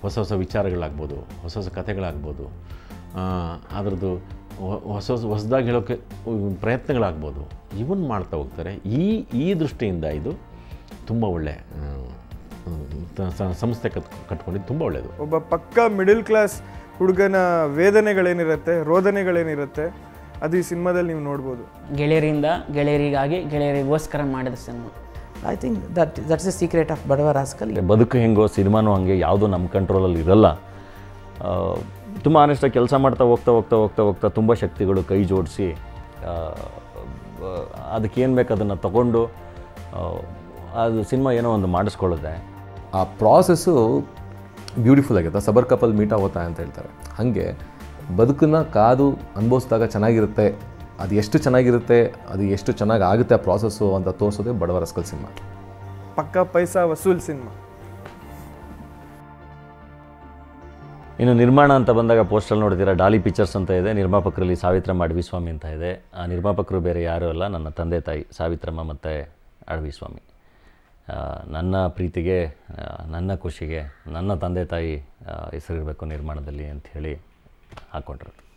ಹೊಸ ಹೊಸ ವಿಚಾರಗಳಾಗ್ಬೋದು ಹೊಸ ಹೊಸ ಕಥೆಗಳಾಗ್ಬೋದು ಅದರದ್ದು ಹೊಸದಾಗಿ ಹೇಳೋಕ್ಕೆ ಪ್ರಯತ್ನಗಳಾಗ್ಬೋದು ಇವನ್ ಮಾಡ್ತಾ ಹೋಗ್ತಾರೆ ಈ ದೃಷ್ಟಿಯಿಂದ ಇದು ತುಂಬ ಒಳ್ಳೆ ಸಂಸ್ಥೆ ಕಟ್ಕೊಂಡಿದ್ದು ತುಂಬ ಒಳ್ಳೆಯದು ಒಬ್ಬ ಪಕ್ಕಾ ಮಿಡಲ್ ಕ್ಲಾಸ್ ಹುಡುಗನ ವೇದನೆಗಳೇನಿರುತ್ತೆ ರೋದನೆಗಳೇನಿರುತ್ತೆ ಅದು ಈ ಸಿನಿಮಾದಲ್ಲಿ ನೀವು ನೋಡ್ಬೋದು ಗೆಳೆಯರಿಂದ ಗೆಳೆಯರಿಗಾಗಿ ಗೆಳೆಯರಿಗೋಸ್ಕರ ಮಾಡಿದ cinema I think that's the secret of ಬಡವ ರಾಸ್ಕಲ್ ಬದುಕು ಹೆಂಗೋ ಸಿನಿಮಾನೂ ಹಂಗೆ ಯಾವುದೂ ನಮ್ಮ ಕಂಟ್ರೋಲಲ್ಲಿ ಇರಲ್ಲ ತುಂಬ ಆನೆಸ್ಟಾಗಿ ಕೆಲಸ ಮಾಡ್ತಾ ಹೋಗ್ತಾ ಹೋಗ್ತಾ ಹೋಗ್ತಾ ಹೋಗ್ತಾ ತುಂಬ ಶಕ್ತಿಗಳು ಕೈ ಜೋಡಿಸಿ ಅದಕ್ಕೇನು ಬೇಕು ಅದನ್ನು ತಗೊಂಡು ಅದು ಸಿನಿಮಾ ಏನೋ ಒಂದು ಮಾಡಿಸ್ಕೊಳ್ಳುತ್ತೆ ಆ ಪ್ರಾಸೆಸ್ಸು ಬ್ಯೂಟಿಫುಲ್ ಆಗಿದೆ ಸಬರ್ ಕಪಲ್ ಮೀಟಾ ಹೋತಾ ಅಂತ ಹೇಳ್ತಾರೆ ಹಾಗೆ ಬದುಕನ್ನು ಕಾದು ಅನುಭವಿಸಿದಾಗ ಚೆನ್ನಾಗಿರುತ್ತೆ ಅದು ಎಷ್ಟು ಚೆನ್ನಾಗಿರುತ್ತೆ ಅದು ಎಷ್ಟು ಚೆನ್ನಾಗಿ ಆಗುತ್ತೆ ಆ ಪ್ರಾಸೆಸ್ಸು ಅಂತ ತೋರಿಸೋದೇ ಬಡವ ರಾಸ್ಕಲ್ ಸಿನಿಮಾ ಪಕ್ಕಾ ಪೈಸಾ ವಸೂಲ್ ಸಿನಿಮಾ ಇನ್ನು ನಿರ್ಮಾಣ ಅಂತ ಬಂದಾಗ ಪೋಸ್ಟಲ್ಲಿ ನೋಡ್ತೀರಾ ಡಾಲಿ ಪಿಕ್ಚರ್ಸ್ ಅಂತ ಇದೆ ನಿರ್ಮಾಪಕರಲ್ಲಿ ಸಾವಿತ್ರಮ್ಮ ಅಡವಿಸ್ವಾಮಿ ಅಂತ ಇದೆ ಆ ನಿರ್ಮಾಪಕರು ಬೇರೆ ಯಾರೂ ಅಲ್ಲ ನನ್ನ ತಂದೆ ತಾಯಿ ಸಾವಿತ್ರಮ್ಮ ಮತ್ತು ಅಡವಿಸ್ವಾಮಿ ನನ್ನ ಪ್ರೀತಿಗೆ ನನ್ನ ಖುಷಿಗೆ ನನ್ನ ತಂದೆ ತಾಯಿ ಹೆಸರಿರಬೇಕು ನಿರ್ಮಾಣದಲ್ಲಿ ಅಂಥೇಳಿ ಹಾಕ್ಕೊಂಡಿರೋದು